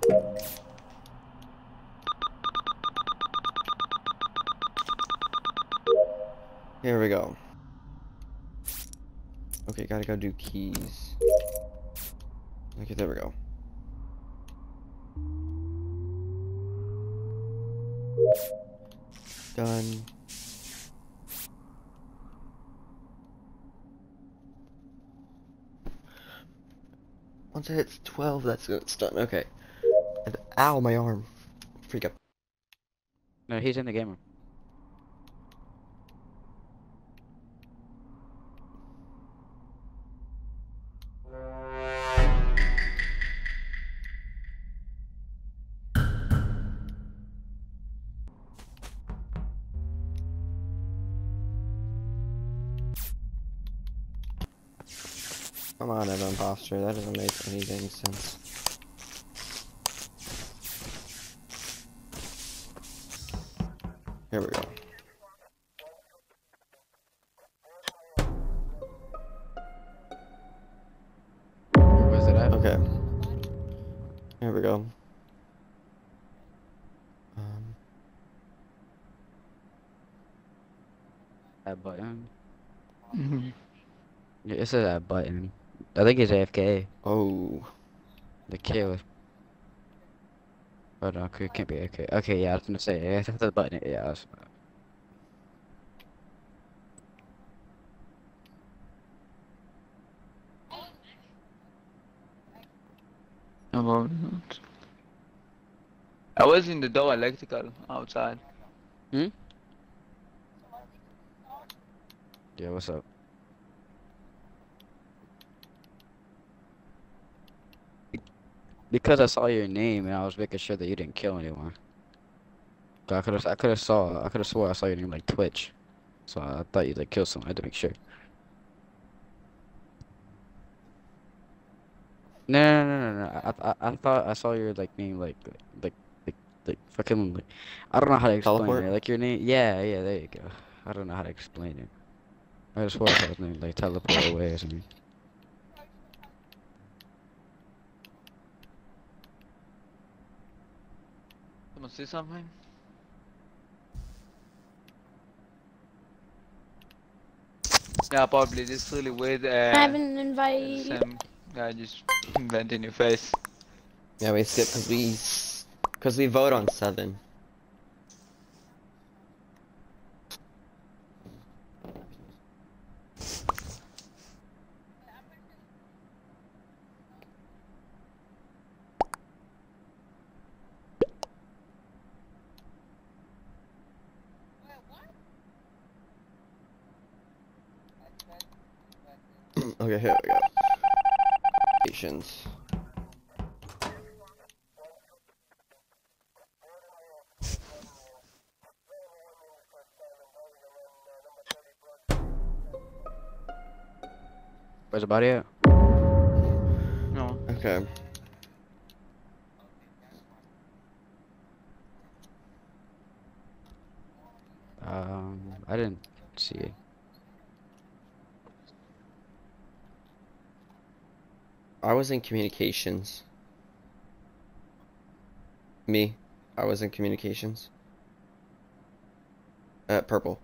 Here we go. Okay, gotta go do keys. Okay, there we go. Done. Once it hits 12, that's good, it's done. Okay. And, ow, my arm. Freak up. No, he's in the game room. Come on, an imposter. That doesn't make any dang sense. Here we go. Where's it at? Okay. Here we go. That button. Yeah, it says that button. I think it's AFK. Oh. The killer. Oh no, it can't be AFK. Okay, yeah, I was gonna say, yeah, that's the button. Yeah, that's... I was in the door electrical outside. Hmm? Yeah, what's up? Because I saw your name and I was making sure that you didn't kill anyone. So I could have swore I saw your name like Twitch. So I thought you'd like kill someone. I had to make sure. No. I thought I saw your like name like fucking like, I don't know how to explain teleport? It. Like your name. Yeah. There you go. I don't know how to explain it. I just swore I saw his name like teleport away or something. Want to see something? Yeah, probably. This is really weird. I haven't invited you. I just went in your face. Yeah, we skip because we vote on 7. Okay, here we go. Patience. Where's the body at? No. Okay. I didn't see it. I was in communications. I was in communications. Purple.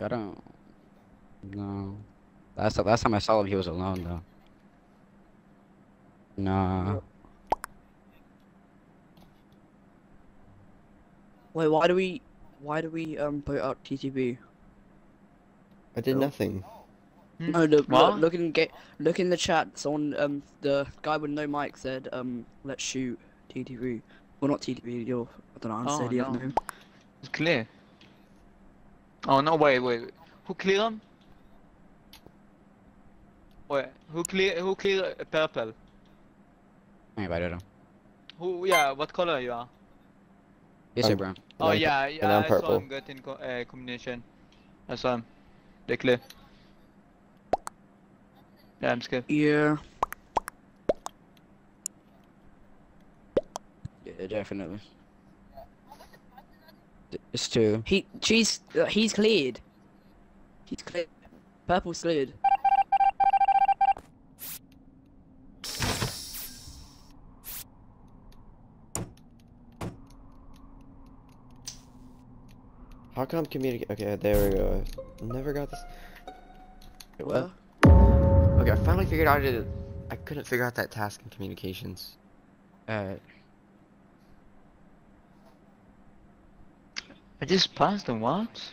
I don't know. Last time I saw him, he was alone though. Nah. Wait, why do we put out TTB? I did nothing. No, look in the chat. Someone, the guy with no mic said, let's shoot TTB. Well, not TTB. I don't know. I said no. It's clear. Oh no! Wait. Who cleared him? Wait, who cleared purple? I don't know. Who? Yeah. What color you are? Yes, sir, brown. Oh, yeah, I saw him getting combination. I saw him. They clear. Yeah, I'm scared. Yeah, definitely. It's 2. He's cleared. He's cleared. Purple's cleared. How come communicate? Okay, there we go. Never got this. Wait, what? Okay, I finally figured out it. I couldn't figure out that task in communications. I just passed them once.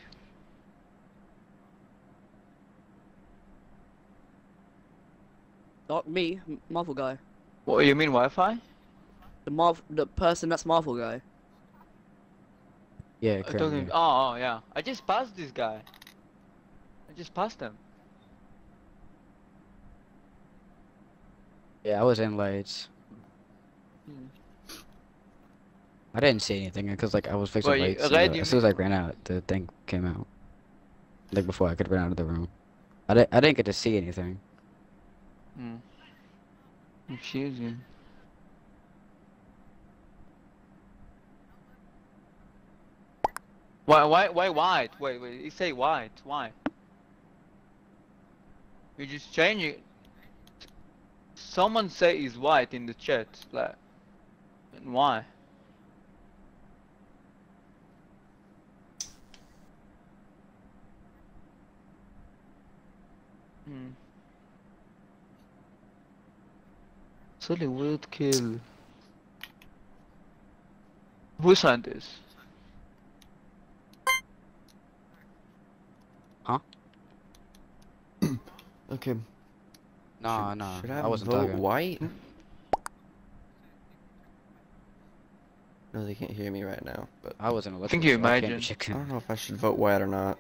Not me, Marvel guy. What you mean Wi-Fi? The person that's Marvel guy. Yeah, currently. Oh, yeah. I just passed this guy. I just passed him. Yeah, I was in lights. I didn't see anything because, like, I was fixing lights. As soon as I ran out, the thing came out. Like before, I could run out of the room. I didn't get to see anything. Confusing. Why white? Wait, you say white, why? You just change it. Someone say is white in the chat, like, and why? It's really weird kill. Who signed this? Huh? Okay. No. Should I wasn't vote talking. White? No, they can't hear me right now. But I wasn't listening. Can you imagine? I don't know if I should vote white or not.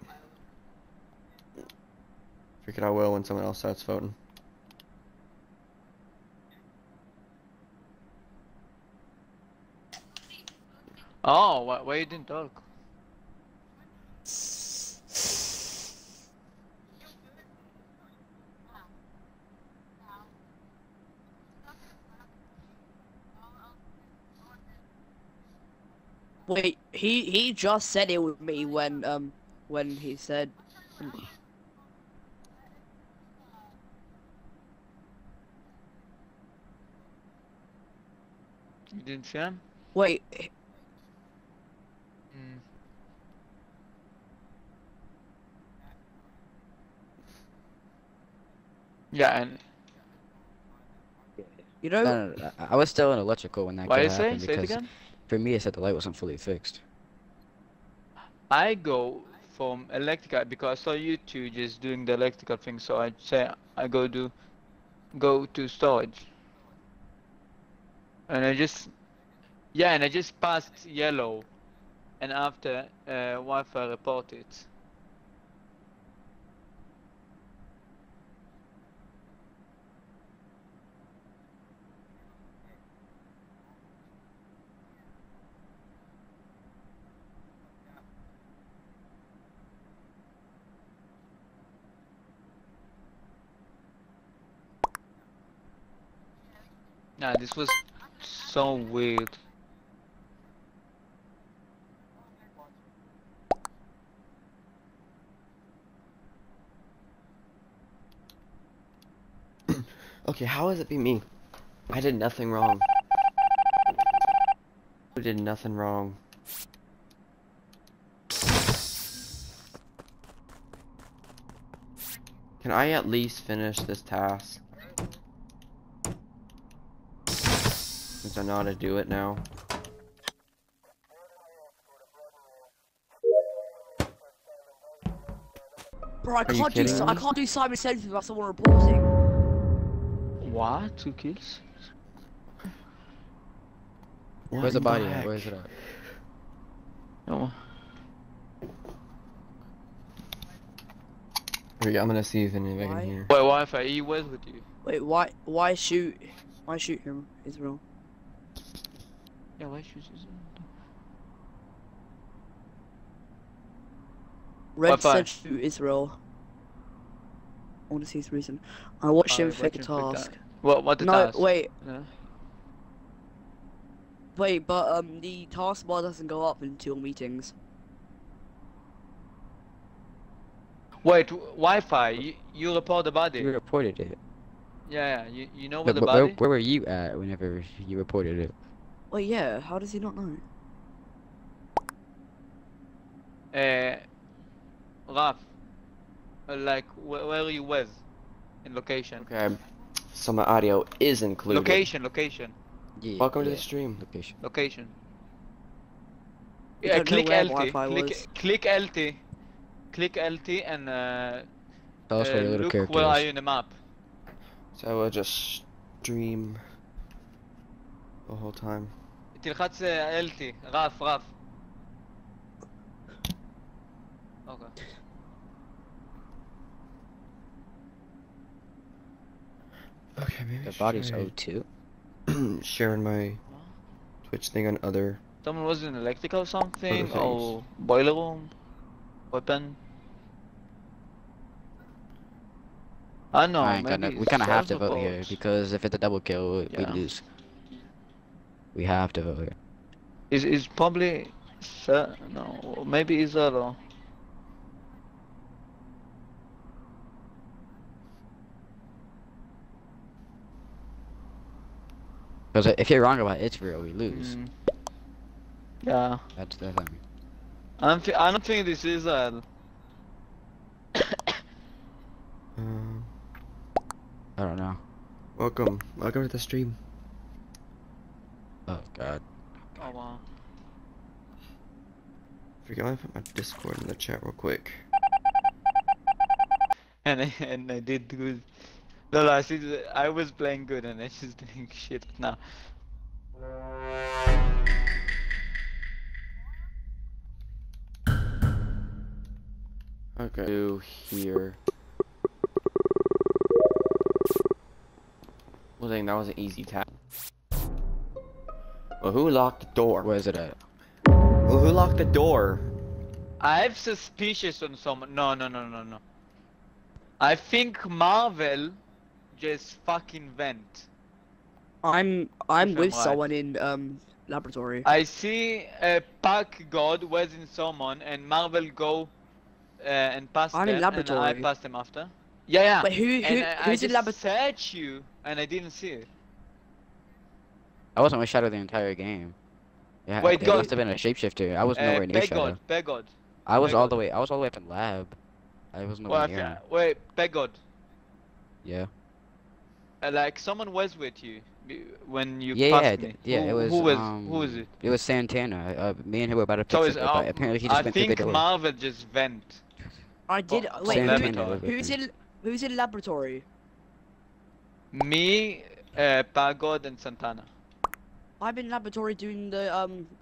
Freaking I will when someone else starts voting. Oh, why you didn't talk? Wait, he just said it with me when he said. You didn't see him? Wait. Mm. Yeah, and you know, no, I was still in electrical when that happened. Say it again? For me, it said the light wasn't fully fixed. I go from electrical because I saw you two just doing the electrical thing, so I say I go to storage. And I just, yeah, and I just passed yellow, and after Wi-Fi reported. Nah, this was so weird. Okay, how has it been me? I did nothing wrong. You did nothing wrong. Can I at least finish this task? Since I know how to do it now. Bro, I can't do cyber safety without someone reporting. What? 2 kills? Where's the body? Where is it at? No. I'm gonna see if anything in here. Wait, Wi-Fi, he was with you. Wait, why shoot? Why shoot him? It's wrong. Yeah, why shoot him? Red said shoot Israel. I want to see his reason. I watched him pick a task. What the task? No, wait. Yeah. Wait, but the task bar doesn't go up until meetings. Wait, Wi-Fi, you report the body. You reported it. Yeah, you know where the body. Where were you at whenever you reported it? Well, yeah. How does he not know? Raf, like where are you with, in location? Okay, so my audio is included. Location. Yeah, welcome to the stream. Location. Yeah, click LT, and tell us look where are you in the map. So I will just stream the whole time. תלחץ LT, רף. Okay. Okay, maybe the body's O2. Sharing my Twitch thing on other. Someone was in electrical something, or boiler room, weapon. I know, we kind of have to vote here, because if it's a double kill, we lose. We have to vote here. Is probably... no, maybe Isaro. Because if you're wrong about Israel, we lose. Mm. Yeah. That's the thing. I don't think this is Israel. I don't know. Welcome to the stream. Oh god. Oh wow. Forget I put my Discord in the chat real quick. And I did good. No, I was playing good and I just doing shit now. Okay. Do here. Well, dang, that was an easy tap. Well, who locked the door? Where is it at? Well, who locked the door? I have suspicious on someone. No. I think Marvel just fucking went. I'm with someone in laboratory. I see a Pac God was in Summon and Marvel go and passed them, and I passed them after. Yeah, yeah. But who's in laboratory? I searched you and I didn't see it. I wasn't with Shadow the entire game. Yeah, wait, God must have been a shapeshifter. I was nowhere near Shadow. Pegod. I was all the way. I was all the way up in lab. I was nowhere near. Wait, Pegod. Yeah. Like someone was with you when you passed me. Yeah, who, it was. Who was it? It was Santana. Me and him were about to pick it up. Apparently, he just went through the door. I think Marvel just vent. I did. Wait, who's in laboratory? Me, Pagod, and Santana. I've been in laboratory doing the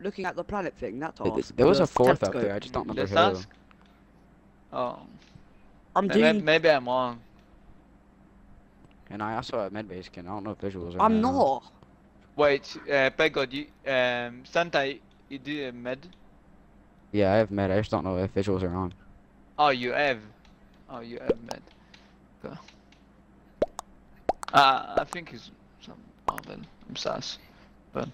looking at the planet thing. That task. There was a fourth up there. I just don't remember who. Oh. I'm doing. Maybe I'm wrong. And I also have med base skin. I don't know if visuals are. I'm not. Wait, Pegod, you, Santa, you do med? Yeah, I have med. I just don't know if visuals are on. Oh, you have. Oh, you have med. Go. I think it's some Marvel. I'm sus. But.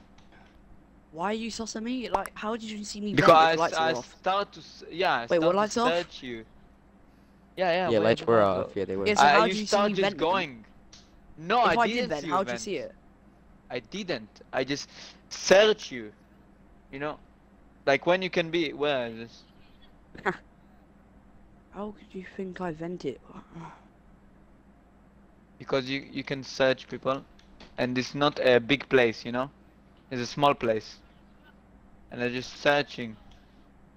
Why are you sus at me? Like, how did you see me? Because I start to. Yeah. Wait, what lights off? Search you. Yeah. Yeah, lights were off. Yeah, they were. Yeah, so how did you see me just going? No, if I didn't see you. How'd you see it? I didn't. I just search you. You know? Like when you can be where is this? How could you think I vent it? Because you can search people and it's not a big place, you know? It's a small place. And they're just searching.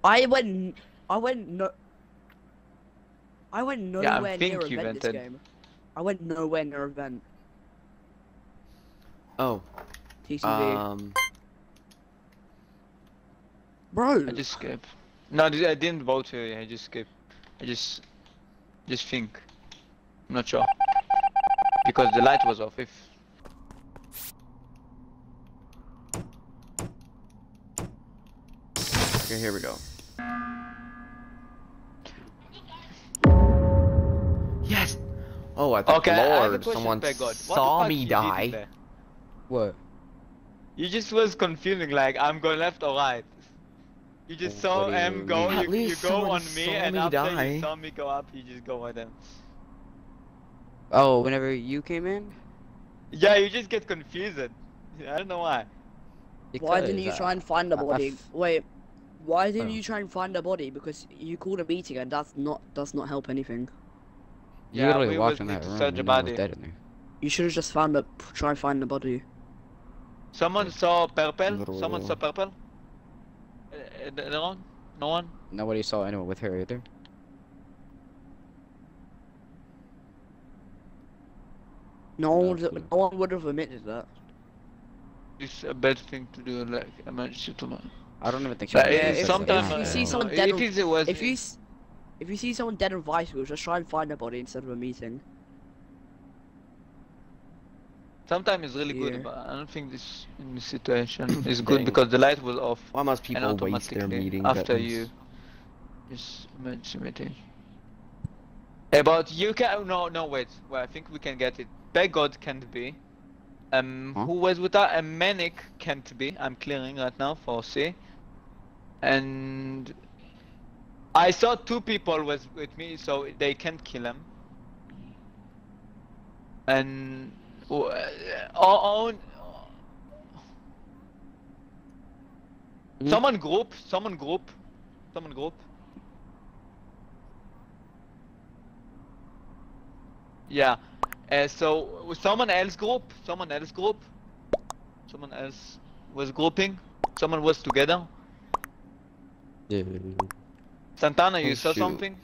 I went nowhere near a vent this game. I went nowhere near a vent. Oh. TCB. Bro. I just skip. No, I didn't vote here. I just skip. I just think. I'm not sure. Because the light was off. If. Okay, here we go. Yes. Oh, I thought Lord, someone saw me die. What? You just was confusing, like I'm going left or right. You just saw him go. You go on me, and after you saw me go up, you just go on them. Oh, whenever you came in. Yeah, you just get confused. I don't know why. Why didn't you try and find the body? Wait. Why didn't you try and find the body? Because you called a meeting, and that's not does not help anything. You literally walked in that room and no one was dead in there. You should have just found a try and find the body. Someone saw purple. Someone saw purple. No one. Nobody saw anyone with her either. No one would have admitted that. It's a bad thing to do. Like I mentioned to man. I don't even think. She sometimes if you see someone dead, if you see someone dead and vital, just try and find a body instead of a meeting. Sometimes it's really good, but I don't think this in this situation is good because the light was off. Why must people waste their meeting after you? Just emergency meeting. About you can no wait. Well, I think we can get it. Begod can't be. Who was with that? Manic can't be. I'm clearing right now for C. And I saw two people was with me, so they can't kill him. And. Someone group. Yeah. So someone else group. Someone else was grouping. Someone was together. Yeah. Santana, you saw something?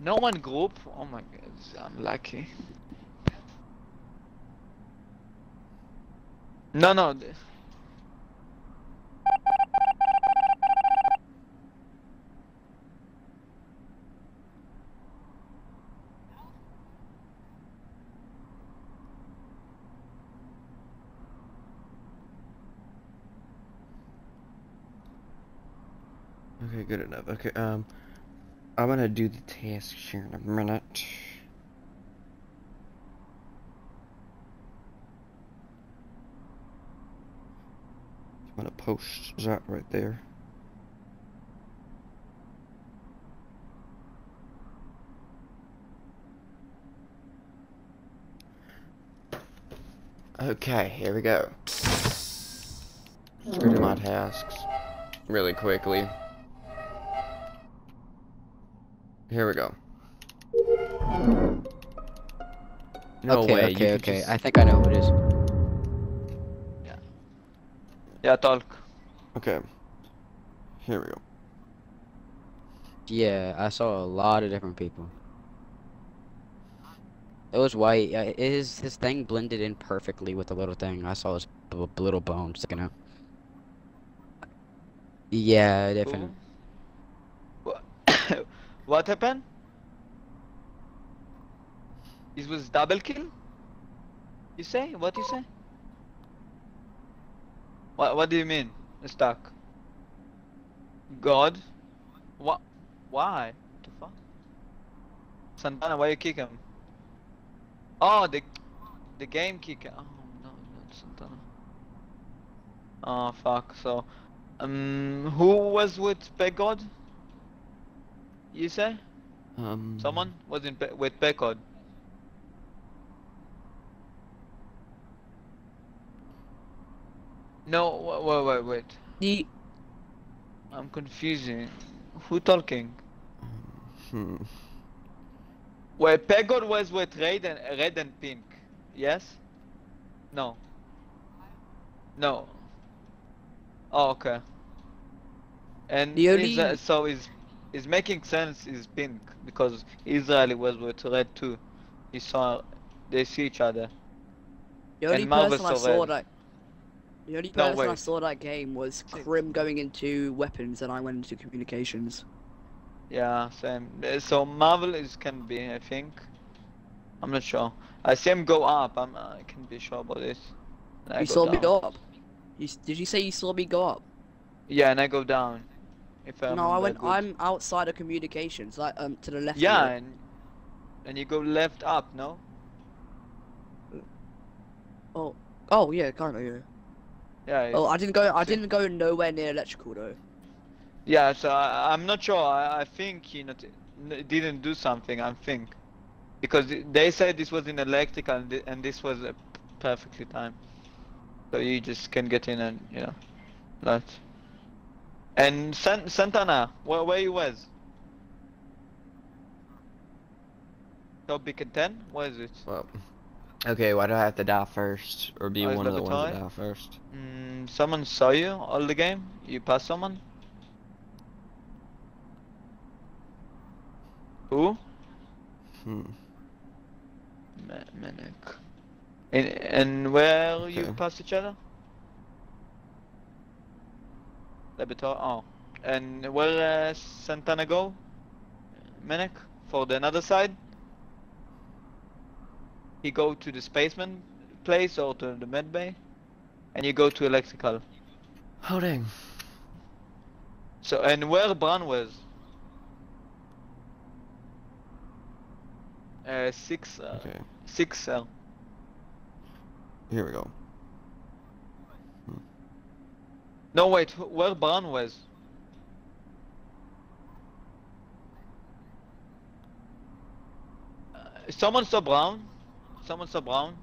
No one group? Oh my god, I'm lucky. No. Okay, good enough. Okay, I'm gonna do the task here in a minute. I'm gonna post that right there. Okay, here we go. Let's do my tasks really quickly. Here we go. No okay, way. Okay, okay. Just... I think I know what it is. Yeah. Yeah, talk. Okay. Here we go. Yeah, I saw a lot of different people. It was white. His thing blended in perfectly with the little thing. I saw his little bone sticking out. Yeah, definitely. What happened? It was double kill? You say? What you say? What do you mean? Stuck. God? What? Why? What the fuck? Santana, why you kick him? Oh, the game kick him. Oh no, not Santana. Oh fuck, so... who was with Pegod? You say? Someone was in with Pegod. No, wait. I'm confusing. Who talking? Wait, Pegod was with red and pink. Yes? No. No. Oh, okay. And Israel, so is making sense is pink because Israeli was with red too. He saw they see each other. The only person I saw that I saw that game was Krim going into weapons and I went into communications. Yeah, same. So Marvel is can be, I think. I'm not sure. I see him go up. I can be sure about this. You saw me go up. Did you say you saw me go up? Yeah, and I go down. If no, I went. I'm outside of communications, like to the left. Yeah, and you go left up, no? Oh yeah, kind of yeah. Yeah. Oh, I didn't go. I didn't go nowhere near electrical though. Yeah, so I'm not sure. I think he didn't do something. I think because they said this was in electrical and this was perfectly timed. So you just can get in and you know, that. And Santana, where you was? Topic 10. Where is it? Well. Okay, why do I have to die first, or be one of the ones that die first? Someone saw you all the game? You passed someone? Who? Manic. And where you passed each other? Laboratory, oh. And where Santana go? Manic? For the another side? You go to the spaceman place or to the med bay, and you go to electrical. Oh dang. So and where Bran was? 6L. Here we go. No wait, where Bran was? Someone saw Bran. Someone saw Brown?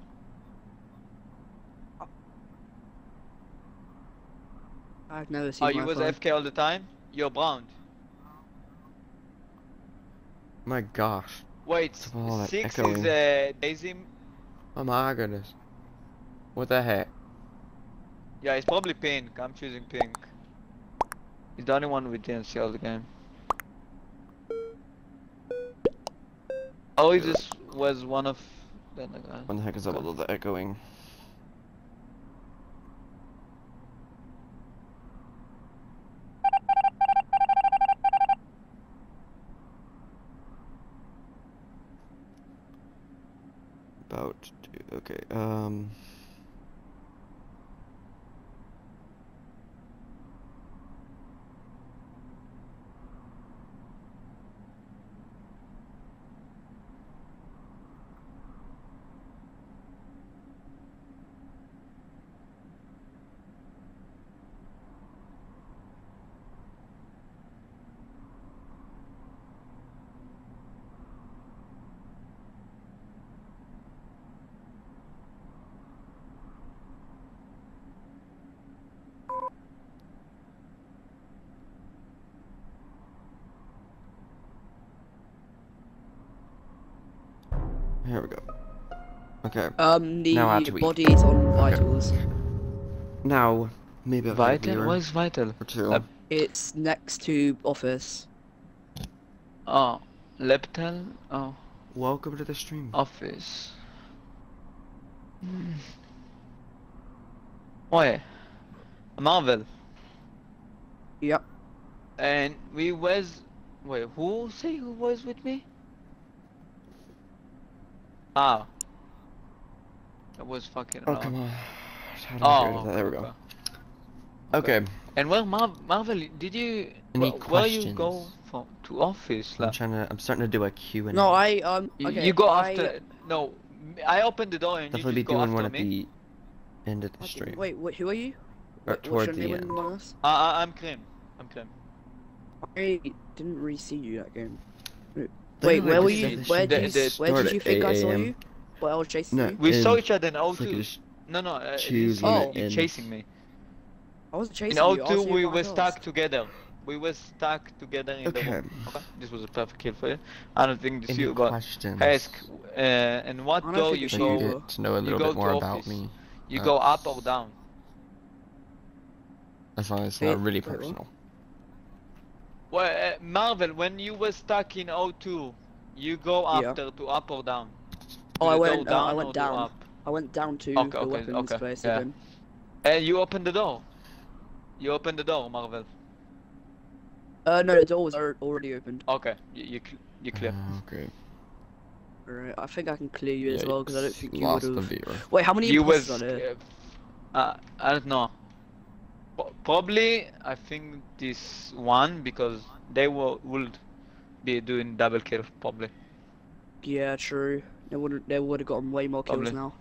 I've never seen. Oh, you was AFK all the time? You're Brown. My gosh. Wait, 6 echoing. Is Daisy. Oh my goodness. What the heck? Yeah, it's probably pink. I'm choosing pink. He's the only one we didn't see all the game. Oh, he just was one of. When the heck is that with all the echoing? About to, okay, Here we go. Okay. The now body is on vitals. Okay. Now, maybe I'll vital? Why is vital? It's next to office. Oh, leptal. Oh. Welcome to the stream. Office. Oi, Marvel. Yep. And we was. Wait, who say who was with me? Ah. That was fucking. Oh, come on. Oh, there we go. Okay. Okay. And well, Marvel, did you? Any questions? Where you go from to office? I'm trying to. I'm starting to do a Q&A. No, I Okay, you go after. No, I opened the door and you just go after one me. At the end of the stream. Wait, who are you? Or toward the end. I'm Clem. I'm Clem. I didn't really see you that game. Wait, where were you? Where did you think I saw you? Where I was chasing you? We saw each other in O2. No, you're chasing me. I wasn't chasing you. In O2 we were stuck together. We were stuck together in the room. Okay. This was a perfect kill for you. I don't think this you got. Ask, and what door you go to know a little bit more about me. You go up or down? As long as it's not really personal. Well, Marvel, when you were stuck in O2, you go after to up or down? Oh, I went down. I went down to the weapons place again. And you opened the door. You opened the door, Marvel. No, the door was already opened. Okay, you clear. Okay. Alright, I think I can clear you as well because I don't think you would've. Wait, how many you was on it? I don't know. Probably, I think this one because they would be doing double kill probably. Yeah, true. They would have gotten way more kills now.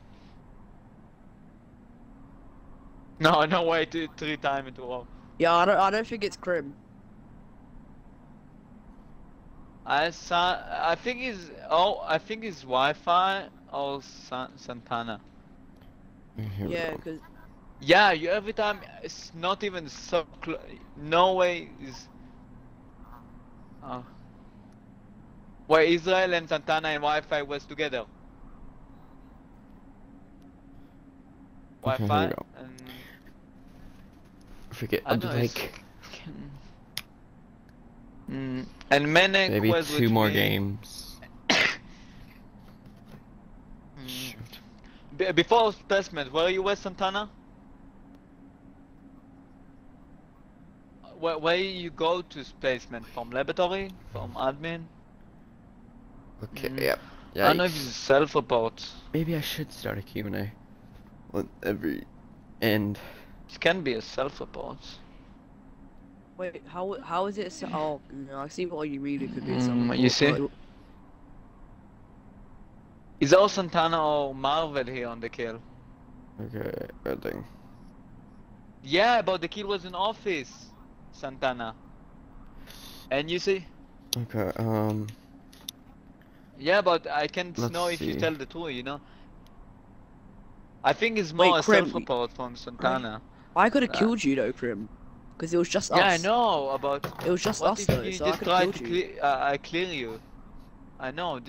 No, no way. Three times into one. Yeah, I don't think it's Crim. I think it's. Oh, I think it's Wi-Fi or Santana. Yeah, because. Yeah, you every time it's not even so close. No way is. Where Israel and Santana and Wi-Fi was together. Wi-Fi and. Forget. I'm like. And Menek maybe was two more games. Shoot. Before placement, were you with Santana? Where you go to placement? From laboratory? From admin? Okay, yep. Yeah, I don't know if it's self-report. Maybe I should start a Q&A. On every end. It can be a self-report. Wait, how is it? Oh, no, I see what you mean. It could be something. You see? Is all Santana or Marvel here on the kill? Okay, good thing. Yeah, but the kill was in office, Santana. And you see? Okay, yeah, but I can't know if you tell the truth, you know? I think it's more a self-report from Santana. I could have killed you though, Crim. Because it was just us. Yeah, I know about. It was just us though. You so just tried to I clear you. I know.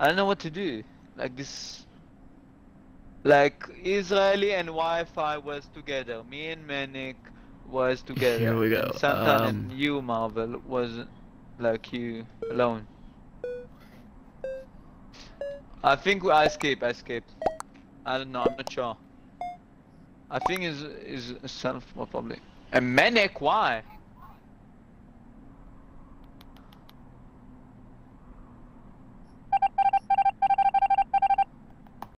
I don't know what to do. Like this. Like Israeli and Wi-Fi was together. Me and Manic was together. Here we go. Santana and you, Marvel, was like you alone. I think I escaped. I don't know. I'm not sure. I think is self probably. And Manic, why?